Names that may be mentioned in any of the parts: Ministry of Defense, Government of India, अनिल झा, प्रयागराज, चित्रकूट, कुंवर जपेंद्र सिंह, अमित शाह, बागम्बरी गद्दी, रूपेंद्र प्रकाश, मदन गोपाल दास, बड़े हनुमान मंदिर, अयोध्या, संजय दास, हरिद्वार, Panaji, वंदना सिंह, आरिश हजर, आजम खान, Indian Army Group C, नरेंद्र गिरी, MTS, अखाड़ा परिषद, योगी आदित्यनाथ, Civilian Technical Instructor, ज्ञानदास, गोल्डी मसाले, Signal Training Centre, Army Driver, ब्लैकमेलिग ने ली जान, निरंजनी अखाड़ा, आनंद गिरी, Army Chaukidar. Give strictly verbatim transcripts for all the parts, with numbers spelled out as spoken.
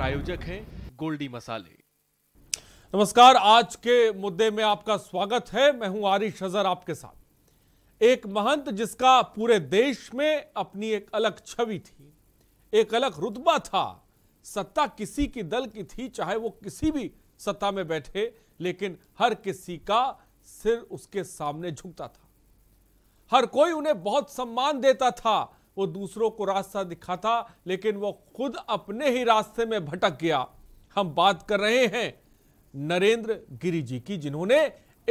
और आयोजक हैं गोल्डी मसाले। नमस्कार, आज के मुद्दे में आपका स्वागत है। मैं हूं आरिश हजर आपके साथ। एक महंत जिसका पूरे देश में अपनी एक अलग छवि थी, एक अलग रुतबा था। सत्ता किसी की दल की थी, चाहे वो किसी भी सत्ता में बैठे, लेकिन हर किसी का सिर उसके सामने झुकता था। हर कोई उन्हें बहुत सम्मान देता था। वो दूसरों को रास्ता दिखाता, लेकिन वो खुद अपने ही रास्ते में भटक गया। हम बात कर रहे हैं नरेंद्र गिरी जी की, जिन्होंने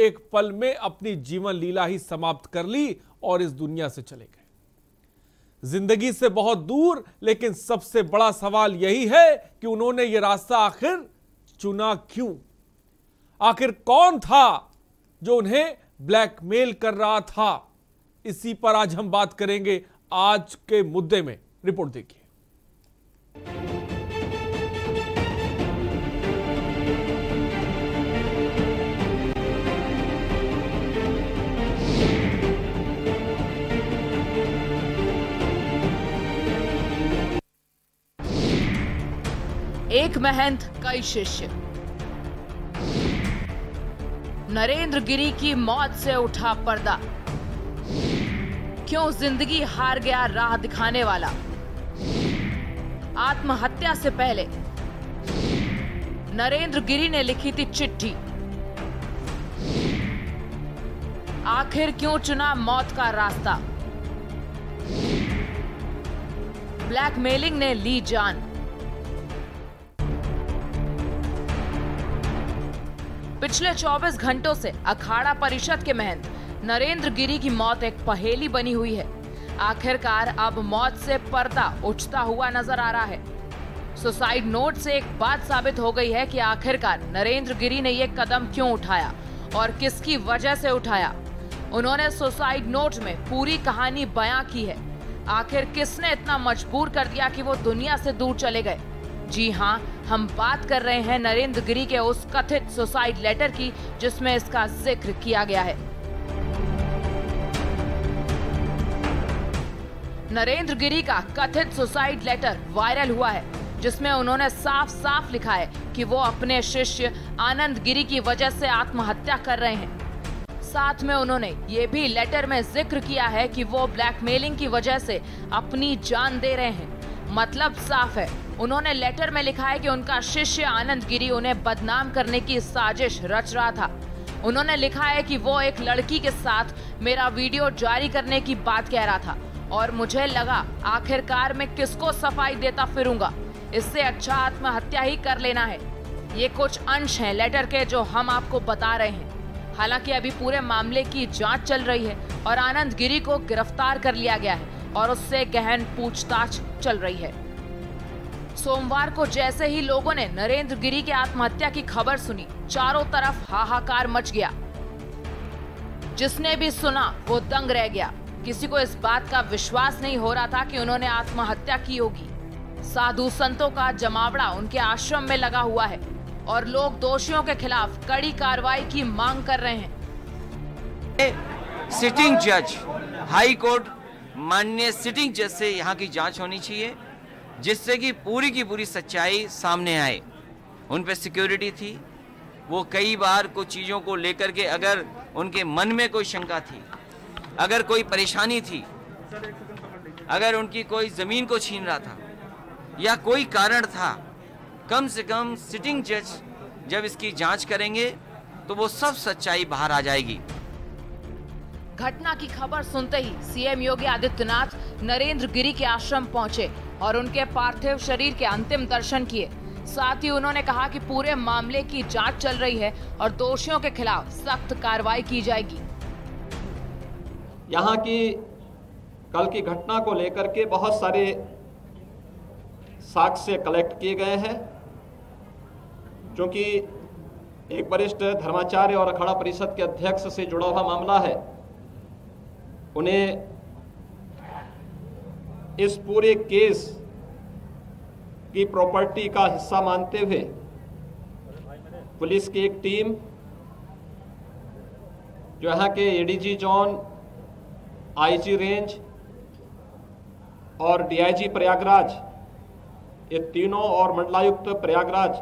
एक पल में अपनी जीवन लीला ही समाप्त कर ली और इस दुनिया से चले गए, जिंदगी से बहुत दूर। लेकिन सबसे बड़ा सवाल यही है कि उन्होंने ये रास्ता आखिर चुना क्यों? आखिर कौन था जो उन्हें ब्लैकमेल कर रहा था? इसी पर आज हम बात करेंगे आज के मुद्दे में। रिपोर्ट देखिए। एक महंत कई शिष्य। नरेंद्र गिरी की मौत से उठा पर्दा। क्यों जिंदगी हार गया राह दिखाने वाला? आत्महत्या से पहले नरेंद्र गिरी ने लिखी थी चिट्ठी। आखिर क्यों चुना मौत का रास्ता? ब्लैकमेलिंग ने ली जान। पिछले चौबीस घंटों से अखाड़ा परिषद के महंत नरेंद्र गिरी की मौत एक पहेली बनी हुई है। आखिरकार अब मौत से पर्दा उठता हुआ नजर आ रहा है। सुसाइड नोट से एक बात साबित हो गई है कि आखिरकार नरेंद्र गिरी ने ये कदम क्यों उठाया और किसकी वजह से उठाया। उन्होंने सुसाइड नोट में पूरी कहानी बयां की है। आखिर किसने इतना मजबूर कर दिया कि वो दुनिया से दूर चले गए? जी हाँ, हम बात कर रहे हैं नरेंद्र गिरी के उस कथित सुसाइड लेटर की जिसमें इसका जिक्र किया गया है। नरेंद्र गिरी का कथित सुसाइड लेटर वायरल हुआ है, जिसमें उन्होंने साफ साफ लिखा है कि वो अपने शिष्य आनंद गिरी की वजह से आत्महत्या कर रहे हैं। साथ में उन्होंने ये भी लेटर में जिक्र किया है कि वो ब्लैकमेलिंग की वजह से अपनी जान दे रहे हैं। मतलब साफ है, उन्होंने लेटर में लिखा है कि उनका शिष्य आनंद गिरी उन्हें बदनाम करने की साजिश रच रहा था। उन्होंने लिखा है कि वो एक लड़की के साथ मेरा वीडियो जारी करने की बात कह रहा था और मुझे लगा आखिरकार मैं किसको सफाई देता फिरूंगा, इससे अच्छा आत्महत्या ही कर लेना है। ये कुछ अंश हैं लेटर के जो हम आपको बता रहे हैं। हालांकि अभी पूरे मामले की जांच चल रही है और आनंद गिरी को गिरफ्तार कर लिया गया है और उससे गहन पूछताछ चल रही है। सोमवार को जैसे ही लोगों ने नरेंद्र गिरी के आत्महत्या की खबर सुनी, चारों तरफ हाहाकार मच गया। जिसने भी सुना वो दंग रह गया। किसी को इस बात का विश्वास नहीं हो रहा था कि उन्होंने आत्महत्या की होगी। साधु संतों का जमावड़ा उनके आश्रम में लगा हुआ है और लोग दोषियों के खिलाफ कड़ी कार्रवाई की मांग कर रहे हैं। सिटिंग जज, हाई कोर्ट माननीय सिटिंग जज से यहाँ की जांच होनी चाहिए, जिससे कि पूरी की पूरी सच्चाई सामने आए। उन पर सिक्योरिटी थी, वो कई बार कुछ चीज़ों को लेकर के अगर उनके मन में कोई शंका थी, अगर कोई परेशानी थी, अगर उनकी कोई ज़मीन को छीन रहा था या कोई कारण था, कम से कम सिटिंग जज जब इसकी जांच करेंगे तो वो सब सच्चाई बाहर आ जाएगी। घटना की खबर सुनते ही सीएम योगी आदित्यनाथ नरेंद्र गिरी के आश्रम पहुंचे और उनके पार्थिव शरीर के अंतिम दर्शन किए। साथ ही उन्होंने कहा कि पूरे मामले की जाँच चल रही है और दोषियों के खिलाफ सख्त कार्रवाई की जाएगी। यहाँ की कल की घटना को लेकर के बहुत सारे साक्ष्य कलेक्ट किए गए हैं, क्योंकि एक वरिष्ठ धर्माचार्य और अखाड़ा परिषद के अध्यक्ष से जुड़ा हुआ मामला है। उन्हें इस पूरे केस की प्रॉपर्टी का हिस्सा मानते हुए पुलिस की एक टीम जो यहाँ के एडीजी जॉन, आईजी रेंज और डीआईजी प्रयागराज ये तीनों और मंडलायुक्त प्रयागराज,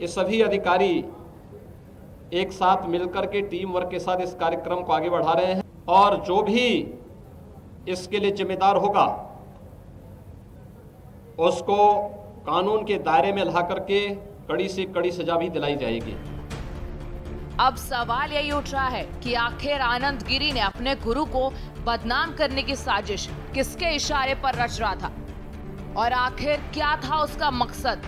ये सभी अधिकारी एक साथ मिलकर के टीम वर्क के साथ इस कार्यक्रम को आगे बढ़ा रहे हैं। और जो भी इसके लिए जिम्मेदार होगा उसको कानून के दायरे में ला करके कड़ी से कड़ी सजा भी दिलाई जाएगी। अब सवाल यही उठ रहा है कि आखिर आनंद गिरी ने अपने गुरु को बदनाम करने की साजिश किसके इशारे पर रच रहा था और आखिर क्या था उसका मकसद।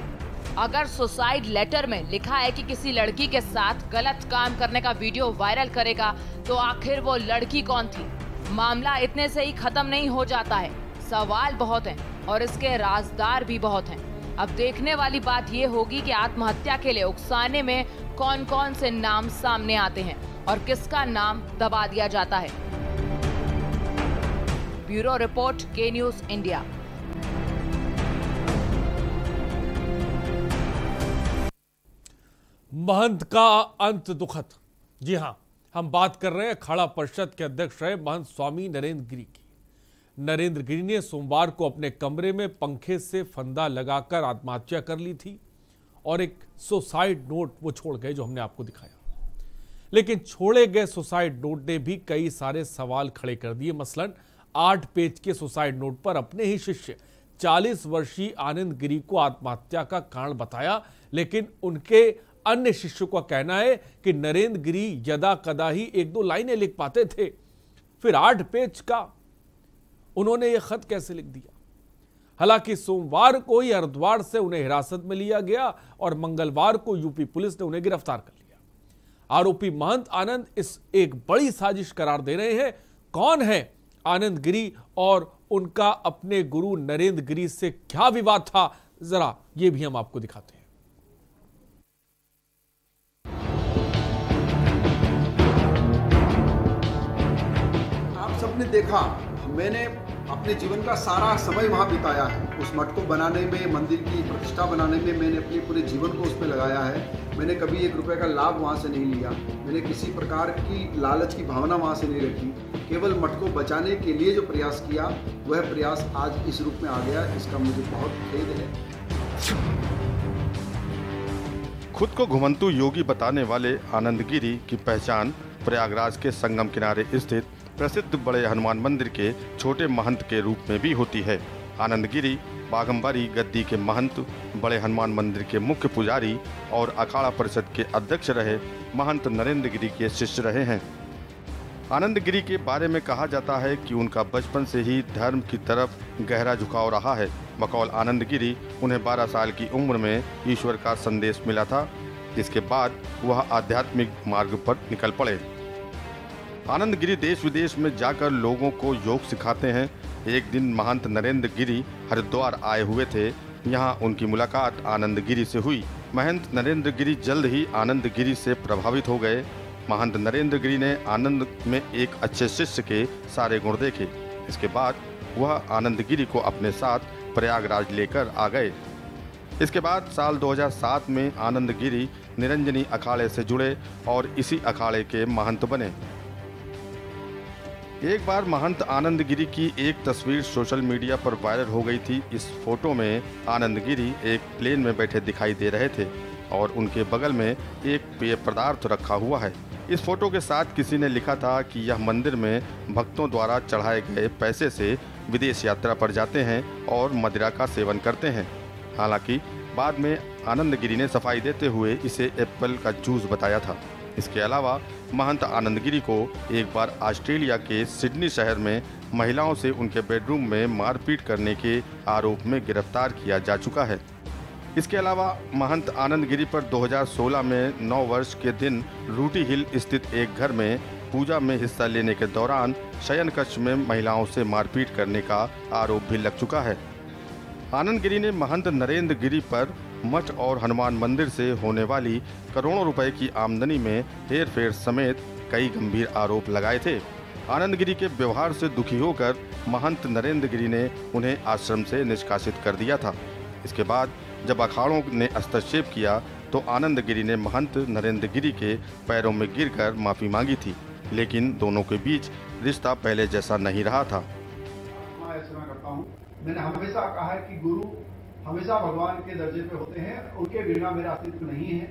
अगर सुसाइड लेटर में लिखा है कि किसी लड़की के साथ गलत काम करने का वीडियो वायरल करेगा तो आखिर वो लड़की कौन थी। मामला इतने से ही खत्म नहीं हो जाता है, सवाल बहुत हैं और इसके राजदार भी बहुत हैं। अब देखने वाली बात ये होगी कि आत्महत्या के लिए उकसाने में कौन कौन से नाम सामने आते हैं और किसका नाम दबा दिया जाता है। Bureau report, K news India. महंत का अंत दुखद। जी हां, हम बात कर रहे हैं अखाड़ा परिषद के अध्यक्ष रहे महंत स्वामी नरेंद्र गिरी की। नरेंद्र गिरी ने सोमवार को अपने कमरे में पंखे से फंदा लगाकर आत्महत्या कर ली थी और एक सुसाइड नोट वो छोड़ गए जो हमने आपको दिखाया। लेकिन छोड़े गए सुसाइड नोट ने भी कई सारे सवाल खड़े कर दिए। मसलन आठ पेज के सुसाइड नोट पर अपने ही शिष्य चालीस वर्षीय आनंद गिरी को आत्महत्या का कारण बताया, लेकिन उनके अन्य शिष्यों का कहना है कि नरेंद्र गिरी यदा कदा ही एक दो लाइनें लिख पाते थे, फिर आठ पेज का उन्होंने यह खत कैसे लिख दिया। हालांकि सोमवार को ही हरिद्वार से उन्हें हिरासत में लिया गया और मंगलवार को यूपी पुलिस ने उन्हें गिरफ्तार कर लिया। आरोपी महंत आनंद इस एक बड़ी साजिश करार दे रहे हैं। कौन है आनंद गिरी और उनका अपने गुरु नरेंद्र गिरी से क्या विवाद था, जरा यह भी हम आपको दिखाते हैं। आप सबने देखा, मैंने अपने जीवन का सारा समय वहाँ बिताया है। उस मठ को बनाने में, मंदिर की प्रतिष्ठा बनाने में मैंने अपने पूरे जीवन को उसमें लगाया है। मैंने कभी एक रुपए का लाभ वहाँ से नहीं लिया, मैंने किसी प्रकार की लालच की भावना वहाँ से नहीं रखी। केवल मठ को बचाने के लिए जो प्रयास किया वह प्रयास आज इस रूप में आ गया, इसका मुझे बहुत खेद है। खुद को घुमंतू योगी बताने वाले आनंद गिरी की पहचान प्रयागराज के संगम किनारे स्थित प्रसिद्ध बड़े हनुमान मंदिर के छोटे महंत के रूप में भी होती है। आनंद गिरी बागम्बरी गद्दी के महंत, बड़े हनुमान मंदिर के मुख्य पुजारी और अखाड़ा परिषद के अध्यक्ष रहे महंत नरेंद्र गिरी के शिष्य रहे हैं। आनंद गिरी के बारे में कहा जाता है कि उनका बचपन से ही धर्म की तरफ गहरा झुकाव रहा है। बकौल आनंद गिरी उन्हें बारह साल की उम्र में ईश्वर का संदेश मिला था, जिसके बाद वह आध्यात्मिक मार्ग पर निकल पड़े। आनंद गिरी देश विदेश में जाकर लोगों को योग सिखाते हैं। एक दिन महंत नरेंद्र गिरी हरिद्वार आए हुए थे। यहाँ उनकी मुलाकात आनंद गिरी से हुई। महंत नरेंद्र गिरी जल्द ही आनंद गिरी से प्रभावित हो गए। महंत नरेंद्र गिरी ने आनंद में एक अच्छे शिष्य के सारे गुण देखे। इसके बाद वह आनंद गिरी को अपने साथ प्रयागराज लेकर आ गए। इसके बाद साल दो हज़ार सात में आनंद गिरी निरंजनी अखाड़े से जुड़े और इसी अखाड़े के महंत बने। एक बार महंत आनंद गिरी की एक तस्वीर सोशल मीडिया पर वायरल हो गई थी। इस फोटो में आनंद गिरी एक प्लेन में बैठे दिखाई दे रहे थे और उनके बगल में एक पेय पदार्थ रखा हुआ है। इस फोटो के साथ किसी ने लिखा था कि यह मंदिर में भक्तों द्वारा चढ़ाए गए पैसे से विदेश यात्रा पर जाते हैं और मदिरा का सेवन करते हैं। हालांकि बाद में आनंद गिरी ने सफाई देते हुए इसे एप्पल का जूस बताया था। इसके अलावा महंत आनंद गिरी को एक बार ऑस्ट्रेलिया के सिडनी शहर में महिलाओं से उनके बेडरूम में मारपीट करने के आरोप में गिरफ्तार किया जा चुका है। इसके अलावा महंत आनंद गिरी पर दो हज़ार सोलह में नौ वर्ष के दिन रूटी हिल स्थित एक घर में पूजा में हिस्सा लेने के दौरान शयन कक्ष में महिलाओं से मारपीट करने का आरोप भी लग चुका है। आनंद गिरी ने महंत नरेंद्र गिरी पर मठ और हनुमान मंदिर से होने वाली करोड़ों रुपए की आमदनी में हेरफेर समेत कई गंभीर आरोप लगाए थे। आनंद गिरी के व्यवहार से दुखी होकर महंत नरेंद्र गिरी ने उन्हें आश्रम से निष्कासित कर दिया था। इसके बाद जब अखाड़ों ने हस्तक्षेप किया तो आनंद गिरी ने महंत नरेंद्र गिरी के पैरों में गिरकर माफ़ी मांगी थी, लेकिन दोनों के बीच रिश्ता पहले जैसा नहीं रहा था। मैं हमेशा कहा है कि गुरु हमेशा भगवान के दर्जे पे होते हैं, उनके बिना मेरा अस्तित्व नहीं है।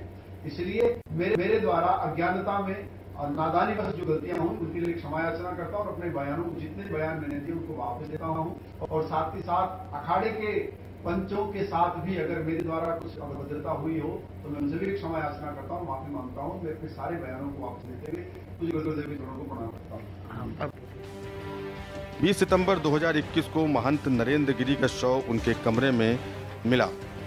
इसलिए मेरे मेरे द्वारा अज्ञानता में और नादानी बस जो गलतियां हूँ उनके लिए क्षमा याचना करता हूँ और अपने बयानों को, जितने बयान मैंने दिए उनको वापस देता हूँ। और साथ ही साथ अखाड़े के पंचों के साथ भी अगर मेरे द्वारा कुछ अभद्रता हुई हो तो मैं उनसे भी क्षमा याचना करता हूँ, माफी मांगता हूँ। मैं अपने सारे बयानों को वापस देते हुए गुरुदेव जी को प्रणाम करता हूँ। बीस सितंबर दो हज़ार इक्कीस को महंत नरेंद्र गिरी का शव उनके कमरे में मिला।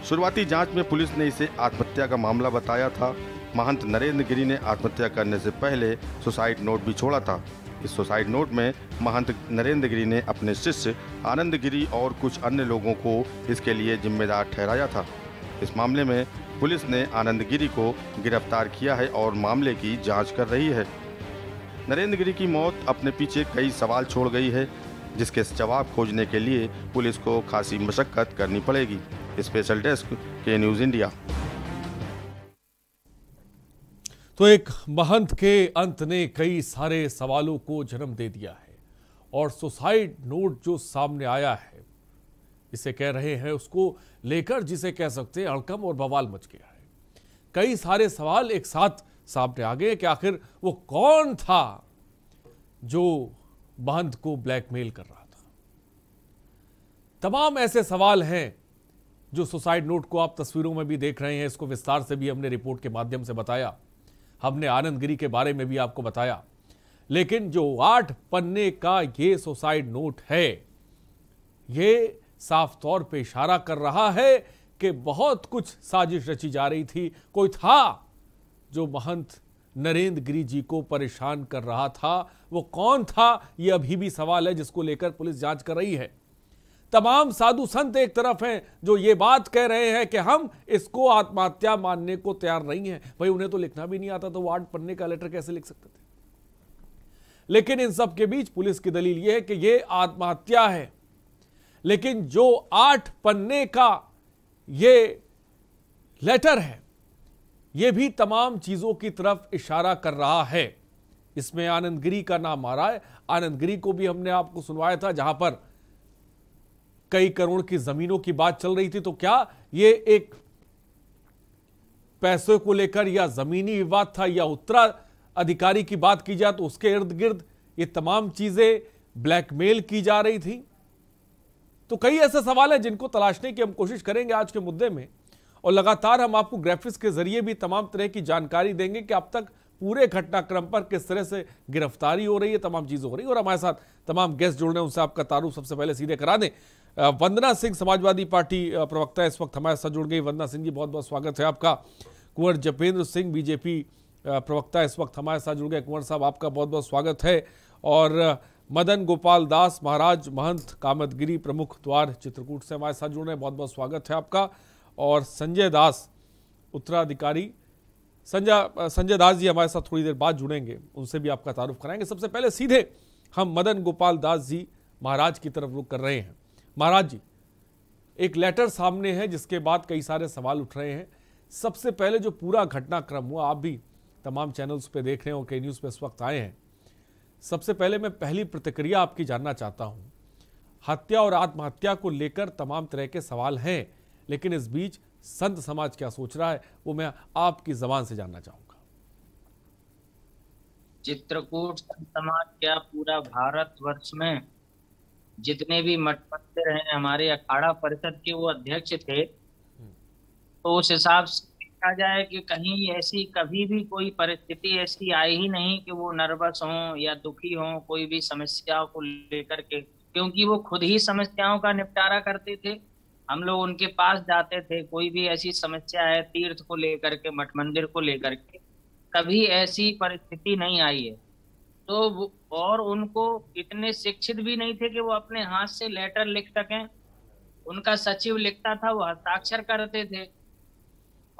शुरुआती जांच में पुलिस ने इसे आत्महत्या का मामला बताया था। महंत नरेंद्र गिरी ने आत्महत्या करने से पहले सुसाइड नोट भी छोड़ा था। इस सुसाइड नोट में महंत नरेंद्र गिरी ने अपने शिष्य आनंद गिरी और कुछ अन्य लोगों को इसके लिए जिम्मेदार ठहराया था। इस मामले में पुलिस ने आनंद गिरी को गिरफ्तार किया है और मामले की जांच कर रही है। नरेंद्र गिरी की मौत अपने पीछे कई सवाल छोड़ गई है, जिसके जवाब खोजने के लिए पुलिस को खासी मशक्कत करनी पड़ेगी। Special desk K news India. तो एक महंत के अंत ने कई सारे सवालों को जन्म दे दिया है और सुसाइड नोट जो सामने आया है, इसे कह रहे हैं उसको लेकर जिसे कह सकते हैं अड़कम और बवाल मच गया है। कई सारे सवाल एक साथ सामने आ गए कि आखिर वो कौन था जो महंत को ब्लैकमेल कर रहा था। तमाम ऐसे सवाल हैं जो सुसाइड नोट को आप तस्वीरों में भी देख रहे हैं। इसको विस्तार से भी हमने रिपोर्ट के माध्यम से बताया, हमने आनंद गिरी के बारे में भी आपको बताया। लेकिन जो आठ पन्ने का ये सुसाइड नोट है, ये साफ तौर पे इशारा कर रहा है कि बहुत कुछ साजिश रची जा रही थी। कोई था जो महंत नरेंद्र गिरी जी को परेशान कर रहा था। वो कौन था, ये अभी भी सवाल है जिसको लेकर पुलिस जांच कर रही है। तमाम साधु संत एक तरफ हैं जो ये बात कह रहे हैं कि हम इसको आत्महत्या मानने को तैयार नहीं हैं। भाई, उन्हें तो लिखना भी नहीं आता, तो वो आठ पन्ने का लेटर कैसे लिख सकते थे। लेकिन इन सब के बीच पुलिस की दलील ये है कि ये आत्महत्या है। लेकिन जो आठ पन्ने का ये लेटर है, ये भी तमाम चीजों की तरफ इशारा कर रहा है। इसमें आनंद गिरी का नाम आ रहा है। आनंद गिरी को भी हमने आपको सुनवाया था, जहां पर कई करोड़ की जमीनों की बात चल रही थी। तो क्या ये एक पैसे को लेकर या जमीनी विवाद था या उत्तराधिकारी की बात की जाए तो उसके इर्द गिर्द ये तमाम चीजें ब्लैकमेल की जा रही थी। तो कई ऐसे सवाल हैं जिनको तलाशने की हम कोशिश करेंगे आज के मुद्दे में, और लगातार हम आपको ग्राफिक्स के जरिए भी तमाम तरह की जानकारी देंगे कि अब तक पूरे घटनाक्रम पर किस तरह से गिरफ्तारी हो रही है, तमाम चीजें हो रही है। और हमारे साथ तमाम गेस्ट जुड़ रहे हैं, उनसे आपका तारुफ सबसे पहले सीधे करा दें। वंदना सिंह समाजवादी पार्टी प्रवक्ता इस वक्त हमारे साथ जुड़ गई। वंदना सिंह जी, बहुत बहुत स्वागत है आपका। कुंवर जपेंद्र सिंह बीजेपी प्रवक्ता इस वक्त हमारे साथ जुड़ गए। कुंवर साहब, आपका बहुत बहुत स्वागत है। और मदन गोपाल दास महाराज महंत कामत गिरी प्रमुख द्वार चित्रकूट से हमारे साथ जुड़ रहे हैं, बहुत बहुत स्वागत है आपका। और संजय दास उत्तराधिकारी संजय संजय दास जी हमारे साथ थोड़ी देर बाद जुड़ेंगे, उनसे भी आपका तारुफ कराएंगे। सबसे पहले सीधे हम मदन गोपाल दास जी महाराज की तरफ रुख कर रहे हैं। महाराज जी, एक लेटर सामने है जिसके बाद कई सारे सवाल उठ रहे हैं। सबसे पहले जो पूरा घटनाक्रम हुआ, आप भी तमाम चैनल्स पे देख रहे हो, के न्यूज़ पे इस वक्त आए हैं। सबसे पहले मैं पहली प्रतिक्रिया आपकी जानना चाहता हूँ। हत्या और आत्महत्या को लेकर तमाम तरह के सवाल हैं, लेकिन इस बीच संत समाज क्या सोच रहा है वो मैं आपकी जबान से जानना चाहूँगा। चित्रकूट संत समाज क्या पूरा भारतवर्ष में जितने भी मठ मंदिर हैं, हमारे अखाड़ा परिषद के वो अध्यक्ष थे, तो उस हिसाब से देखा जाए कि कहीं ऐसी कभी भी कोई परिस्थिति ऐसी आई ही नहीं कि वो नर्वस हों या दुखी हों कोई भी समस्याओं को लेकर के, क्योंकि वो खुद ही समस्याओं का निपटारा करते थे। हम लोग उनके पास जाते थे, कोई भी ऐसी समस्या है तीर्थ को लेकर के, मठ मंदिर को लेकर के, कभी ऐसी परिस्थिति नहीं आई है। तो और उनको इतने शिक्षित भी नहीं थे कि वो अपने हाथ से लेटर लिख सकें। उनका सचिव लिखता था, वो हस्ताक्षर करते थे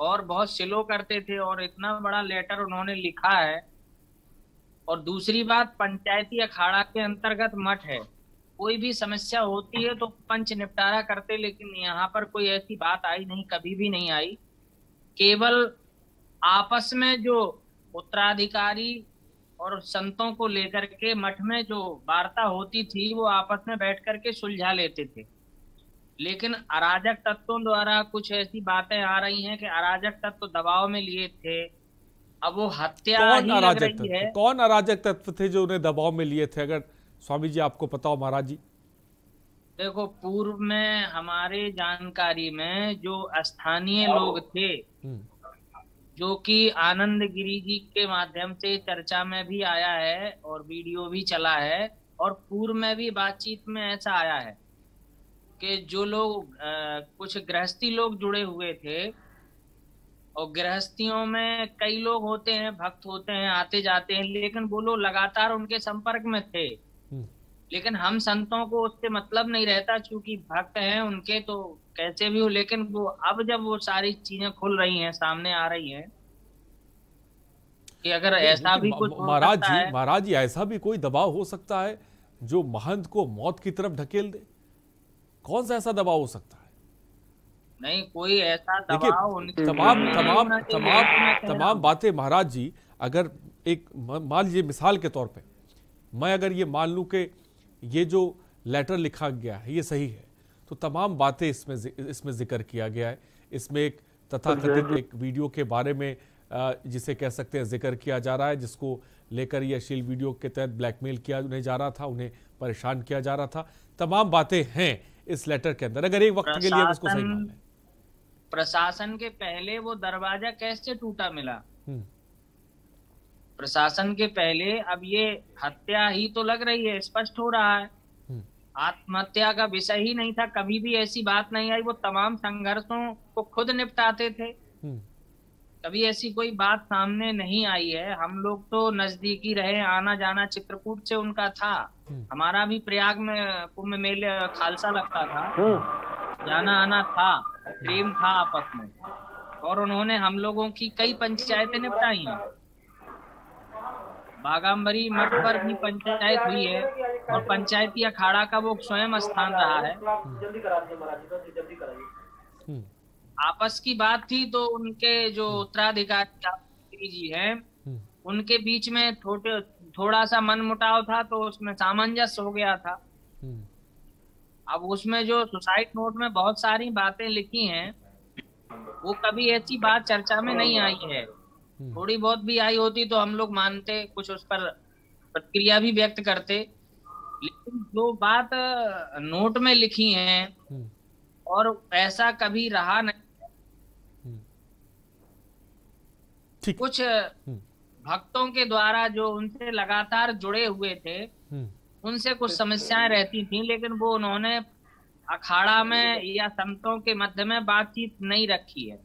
और बहुत स्लो करते थे, और इतना बड़ा लेटर उन्होंने लिखा है। और दूसरी बात, पंचायती अखाड़ा के अंतर्गत मठ है, कोई भी समस्या होती है तो पंच निपटारा करते, लेकिन यहाँ पर कोई ऐसी बात आई नहीं, कभी भी नहीं आई। केवल आपस में जो उत्तराधिकारी और संतों को लेकर के मठ में जो वार्ता होती थी वो आपस में बैठ करके सुलझा लेते थे। लेकिन अराजक तत्वों द्वारा कुछ ऐसी बातें आ रही हैं कि अराजक तत्व दबाव में लिए थे। अब वो हत्या कौन अराजक तत्व कौन अराजक तत्व थे जो उन्हें दबाव में लिए थे, अगर स्वामी जी आपको पता हो महाराज जी? देखो, पूर्व में हमारे जानकारी में जो स्थानीय लोग थे जो कि आनंद गिरी जी के माध्यम से चर्चा में भी आया है और वीडियो भी चला है और पूर्व में भी बातचीत में ऐसा आया है कि जो लोग कुछ गृहस्थी लोग जुड़े हुए थे और गृहस्थियों में कई लोग होते हैं, भक्त होते हैं, आते जाते हैं, लेकिन वो लोग लगातार उनके संपर्क में थे। लेकिन हम संतों को उससे मतलब नहीं रहता, चूंकि भक्त हैं उनके तो कैसे भी हो। लेकिन वो अब जब वो सारी चीजें खुल रही हैं, सामने आ रही हैं कि अगर ऐसा भी कुछ महाराज जी महाराज जी ऐसा भी कोई दबाव हो सकता है जो महंत को मौत की तरफ ढकेल दे? कौन सा ऐसा दबाव हो सकता है? नहीं, कोई ऐसा दबाव उनके तमाम तमाम तमाम तमाम बातें महाराज जी, अगर एक मान लीजिए मिसाल के तौर पर मैं अगर ये मान लूँ कि ये जो लेटर लिखा गया है ये सही है, तो तमाम बातें इसमें इसमें जिक्र किया गया है, इसमें एक तथाकथित एक वीडियो के बारे में जिसे कह सकते हैं जिक्र किया जा रहा है, जिसको लेकर यह अश्लील वीडियो के तहत ब्लैकमेल किया उन्हें जा रहा था, उन्हें परेशान किया जा रहा था। तमाम बातें हैं इस लेटर के अंदर, अगर एक वक्त के लिए हम उसको सही मान लें। प्रशासन के पहले वो दरवाजा कैसे टूटा मिला, प्रशासन के पहले। अब ये हत्या ही तो लग रही है, स्पष्ट हो रहा है, आत्महत्या का विषय ही नहीं था, कभी भी ऐसी बात नहीं आई। वो तमाम संघर्षों को खुद निपटाते थे, कभी ऐसी कोई बात सामने नहीं आई है। हम लोग तो नजदीकी रहे, आना जाना चित्रकूट से उनका था, हमारा भी प्रयाग में कुंभ मेले खालसा लगता था, जाना आना था, प्रेम था आपस में, और उन्होंने हम लोगों की कई पंचायतें निपटाई हैं। बागम्बरी मठ पर भी पंचायत हुई है और पंचायती अखाड़ा का वो स्वयं स्थान रहा है। आपस की बात थी तो उनके जो उत्तराधिकारी जी हैं उनके बीच में थोड़े थोड़ा सा मनमुटाव था, तो उसमें सामंजस्य हो गया था। अब उसमें जो सुसाइड नोट में बहुत सारी बातें लिखी हैं वो कभी ऐसी बात चर्चा में नहीं आई है, थोड़ी बहुत भी आई होती तो हम लोग मानते, कुछ उस पर प्रतिक्रिया भी व्यक्त करते। लेकिन जो बात नोट में लिखी है और ऐसा कभी रहा नहीं। कुछ भक्तों के द्वारा जो उनसे लगातार जुड़े हुए थे उनसे कुछ समस्याएं रहती थी, लेकिन वो उन्होंने अखाड़ा में या संतों के मध्य में बातचीत नहीं रखी है।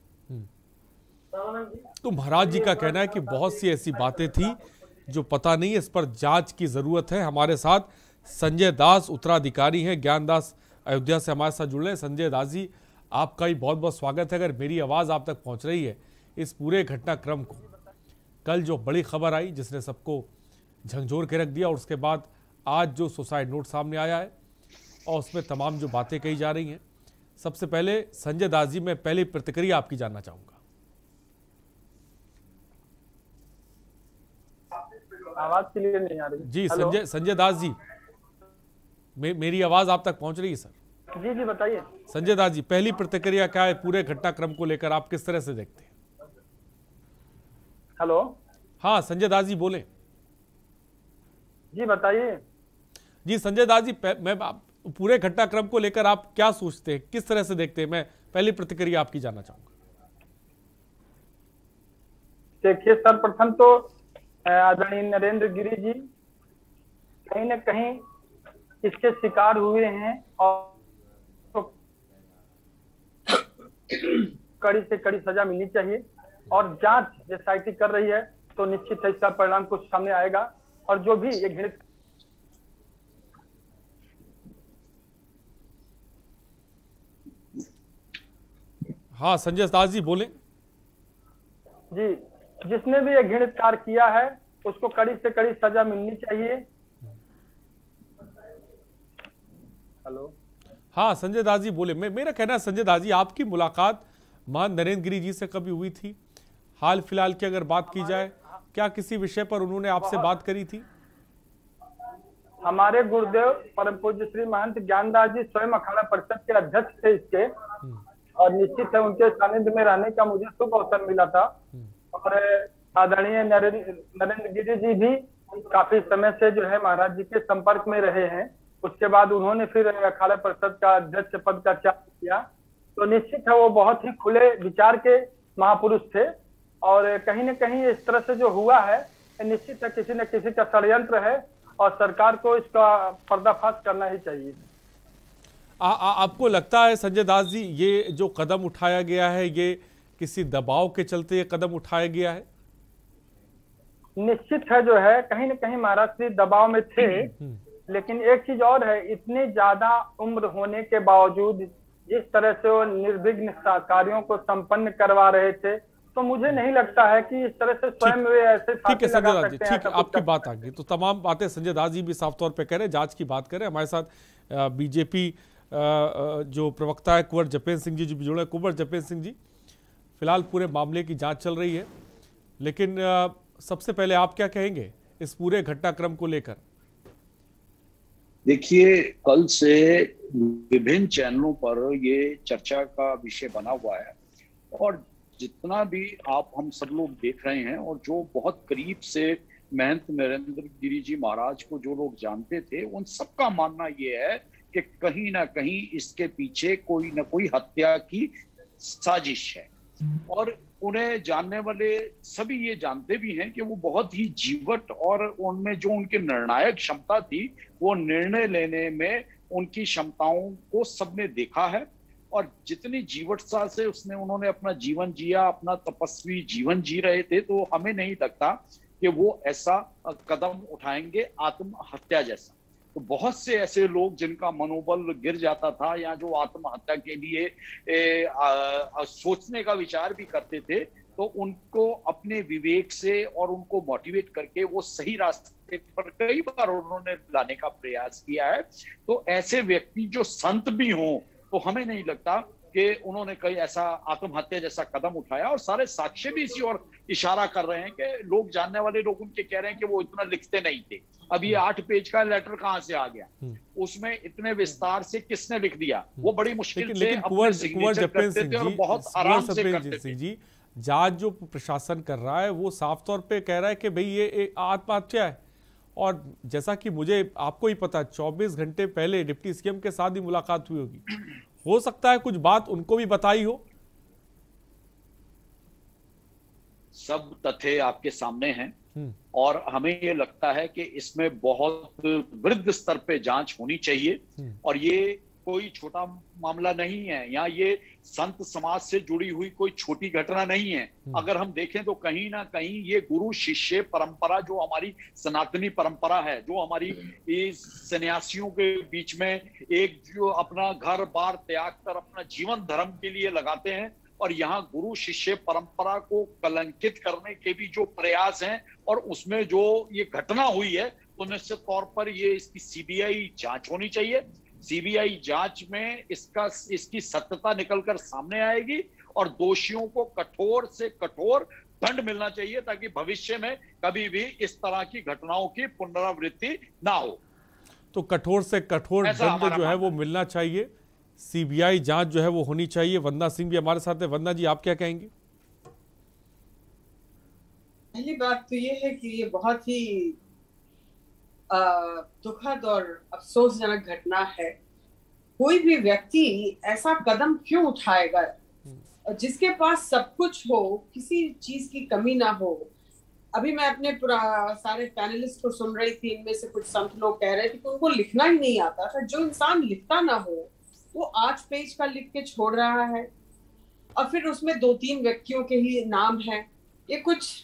तो महाराज जी का कहना है कि बहुत सी ऐसी बातें थी जो पता नहीं है, इस पर जांच की जरूरत है। हमारे साथ संजय दास उत्तराधिकारी हैं, ज्ञानदास अयोध्या से हमारे साथ जुड़ रहे हैं। संजय दास जी, आपका ही बहुत बहुत स्वागत है। अगर मेरी आवाज आप तक पहुंच रही है, इस पूरे घटनाक्रम को कल जो बड़ी खबर आई जिसने सबको झंझोर के रख दिया और उसके बाद आज जो सुसाइड नोट सामने आया है और उसमें तमाम जो बातें कही जा रही हैं, सबसे पहले संजय दास जी मैं पहली प्रतिक्रिया आपकी जानना चाहूँगा। आवाज क्लियर नहीं आ रही जी। संजय संजय दास जी, मे, मेरी आवाज आप तक पहुंच रही है सर? जी जी बताइए। संजय दास जी, पहली प्रतिक्रिया क्या है पूरे घटनाक्रम को लेकर, आप किस तरह से देखते हैं? हेलो, हाँ संजय दास जी बोले जी, बताइए जी। संजय दास जी, मैं पूरे घटनाक्रम को लेकर आप क्या सोचते हैं, किस तरह से देखते हैं, मैं पहली प्रतिक्रिया आपकी जानना चाहूंगा। देखिए, सर्वप्रथम तो आदरणीय नरेंद्र गिरी जी कहीं न कहीं इसके शिकार हुए हैं और कड़ी से कड़ी सजा मिलनी चाहिए, और जांच एसआईटी कर रही है तो निश्चित है इसका परिणाम कुछ सामने आएगा। और जो भी ये घृणित हाँ संजय दास जी बोले जी, जिसने भी ये घृणित कार्य किया है उसको कड़ी से कड़ी सजा मिलनी चाहिए। हेलो, हाँ संजय दास जी बोले। मे, मेरा कहना है संजय दास जी, आपकी मुलाकात महान नरेंद्र गिरी जी से कभी हुई थी? हाल फिलहाल की अगर बात की जाए, क्या किसी विषय पर उन्होंने आपसे बात करी थी? हमारे गुरुदेव परम पूज्य श्री महंत ज्ञानदास जी स्वयं अखाड़ा परिषद के अध्यक्ष थे इसके, और निश्चित है उनके सानिध्य में रहने का मुझे शुभ अवसर मिला था। और आदरणीय नरेंद्र गिरी जी भी काफी समय से जो है महाराज जी के संपर्क में रहे हैं। उसके बाद उन्होंने फिर अखाड़ा परिषद का अध्यक्ष पद का त्याग किया। तो निश्चित है वो बहुत ही खुले विचार के महापुरुष थे, और कहीं न कहीं इस तरह से जो हुआ है निश्चित है किसी न किसी का षड्यंत्र है और सरकार को इसका पर्दाफाश करना ही चाहिए। आ, आ, आपको लगता है संजय दास जी ये जो कदम उठाया गया है ये किसी दबाव के चलते ये कदम उठाया गया है? निश्चित है जो है कहीं न कहीं महाराज जी दबाव में थे, लेकिन एक चीज और है, इतनी ज्यादा उम्र होने के बावजूद जिस तरह से वो निर्विघ्न कार्यों को संपन्न करवा रहे थे तो मुझे नहीं लगता है कि इस तरह से स्वयं वे ऐसे ठीक है संजय दास जी, ठीक है आपकी बात आ गई। तो तमाम बातें संजय दास जी भी साफ तौर पे कह रहे हैं, जांच की बात कर रहे हैं। हमारे साथ बीजेपी जो प्रवक्ता है कुंवर जपेंद्र सिंह जी जो भी जुड़े। कुंवर जपेंद्र सिंह जी, फिलहाल पूरे मामले की जाँच चल रही है, लेकिन सबसे पहले आप क्या कहेंगे इस पूरे घटनाक्रम को लेकर? देखिए, कल से विभिन्न चैनलों पर ये चर्चा का विषय बना हुआ है, और जितना भी आप हम सब लोग देख रहे हैं और जो बहुत करीब से महंत नरेंद्र गिरी जी महाराज को जो लोग जानते थे उन सबका मानना ये है कि कहीं ना कहीं इसके पीछे कोई ना कोई हत्या की साजिश है। और उन्हें जानने वाले सभी ये जानते भी हैं कि वो बहुत ही जीवट और उनमें जो उनकी निर्णायक क्षमता थी वो निर्णय लेने में उनकी क्षमताओं को सबने देखा है। और जितनी जीवटता से उसने उन्होंने अपना जीवन जिया, अपना तपस्वी जीवन जी रहे थे, तो हमें नहीं लगता कि वो ऐसा कदम उठाएंगे आत्महत्या जैसा। तो बहुत से ऐसे लोग जिनका मनोबल गिर जाता था या जो आत्महत्या के लिए ए, आ, आ, सोचने का विचार भी करते थे, तो उनको अपने विवेक से और उनको मोटिवेट करके वो सही रास्ते पर कई बार उन्होंने लाने का प्रयास किया है। तो ऐसे व्यक्ति जो संत भी हों, तो हमें नहीं लगता कि उन्होंने कहीं ऐसा आत्महत्या जैसा कदम उठाया। और सारे साक्ष्य भी इसी और इशारा कर रहे हैं कि लोग जानने वाले लोग उनके कह रहे हैं कि वो इतना लिखते नहीं थे। अब ये आठ पेज का लेटर कहाँ से आ गया, उसमें इतने विस्तार से किसने लिख दिया, वो बड़ी मुश्किल से अपने सिग्नेचर करते थे और बहुत आराम से करते थे। जांच जो प्रशासन कर रहा है वो साफ तौर पे कह रहा है कि भाई ये एक आत्महत्या है। और जैसा कि मुझे आपको ही पता चौबीस घंटे पहले डिप्टी सीएम के साथ ही मुलाकात हुई होगी, हो सकता है कुछ बात उनको भी बताई हो। सब तथ्य आपके सामने हैं और हमें ये लगता है कि इसमें बहुत वृहद स्तर पे जांच होनी चाहिए। और ये कोई छोटा मामला नहीं है या ये संत समाज से जुड़ी हुई कोई छोटी घटना नहीं है। अगर हम देखें तो कहीं ना कहीं ये गुरु शिष्य परंपरा जो हमारी सनातनी परंपरा है, जो हमारी इस सन्यासियों के बीच में एक जो अपना घर बार त्याग कर अपना जीवन धर्म के लिए लगाते हैं, और यहाँ गुरु शिष्य परंपरा को कलंकित करने के भी जो प्रयास हैं और उसमें जो ये घटना हुई है, तो निश्चित तौर पर ये इसकी सीबीआई जांच होनी चाहिए। सीबीआई जांच में इसका इसकी सत्यता निकलकर सामने आएगी और दोषियों को कठोर से कठोर दंड मिलना चाहिए, ताकि भविष्य में कभी भी इस तरह की घटनाओं की पुनरावृत्ति ना हो। तो कठोर से कठोर दंड जो है वो मिलना चाहिए, सीबीआई जांच जो है वो होनी चाहिए। वंदना सिंह भी हमारे साथ है। वंदना जी, आप क्या कहेंगे? पहली बात तो ये है कि ये बहुत ही दुखद और अफसोसजनक घटना है। कोई भी व्यक्ति ऐसा कदम क्यों उठाएगा जिसके पास सब कुछ हो, किसी चीज की कमी ना हो। अभी मैं अपने सारे पैनलिस्ट को सुन रही थी, इनमें से कुछ संत लोग कह रहे थे कि उनको लिखना ही नहीं आता था। जो इंसान लिखता ना हो वो आठ पेज का लिख के छोड़ रहा है, और फिर उसमें दो तीन व्यक्तियों के ही नाम हैं। ये कुछ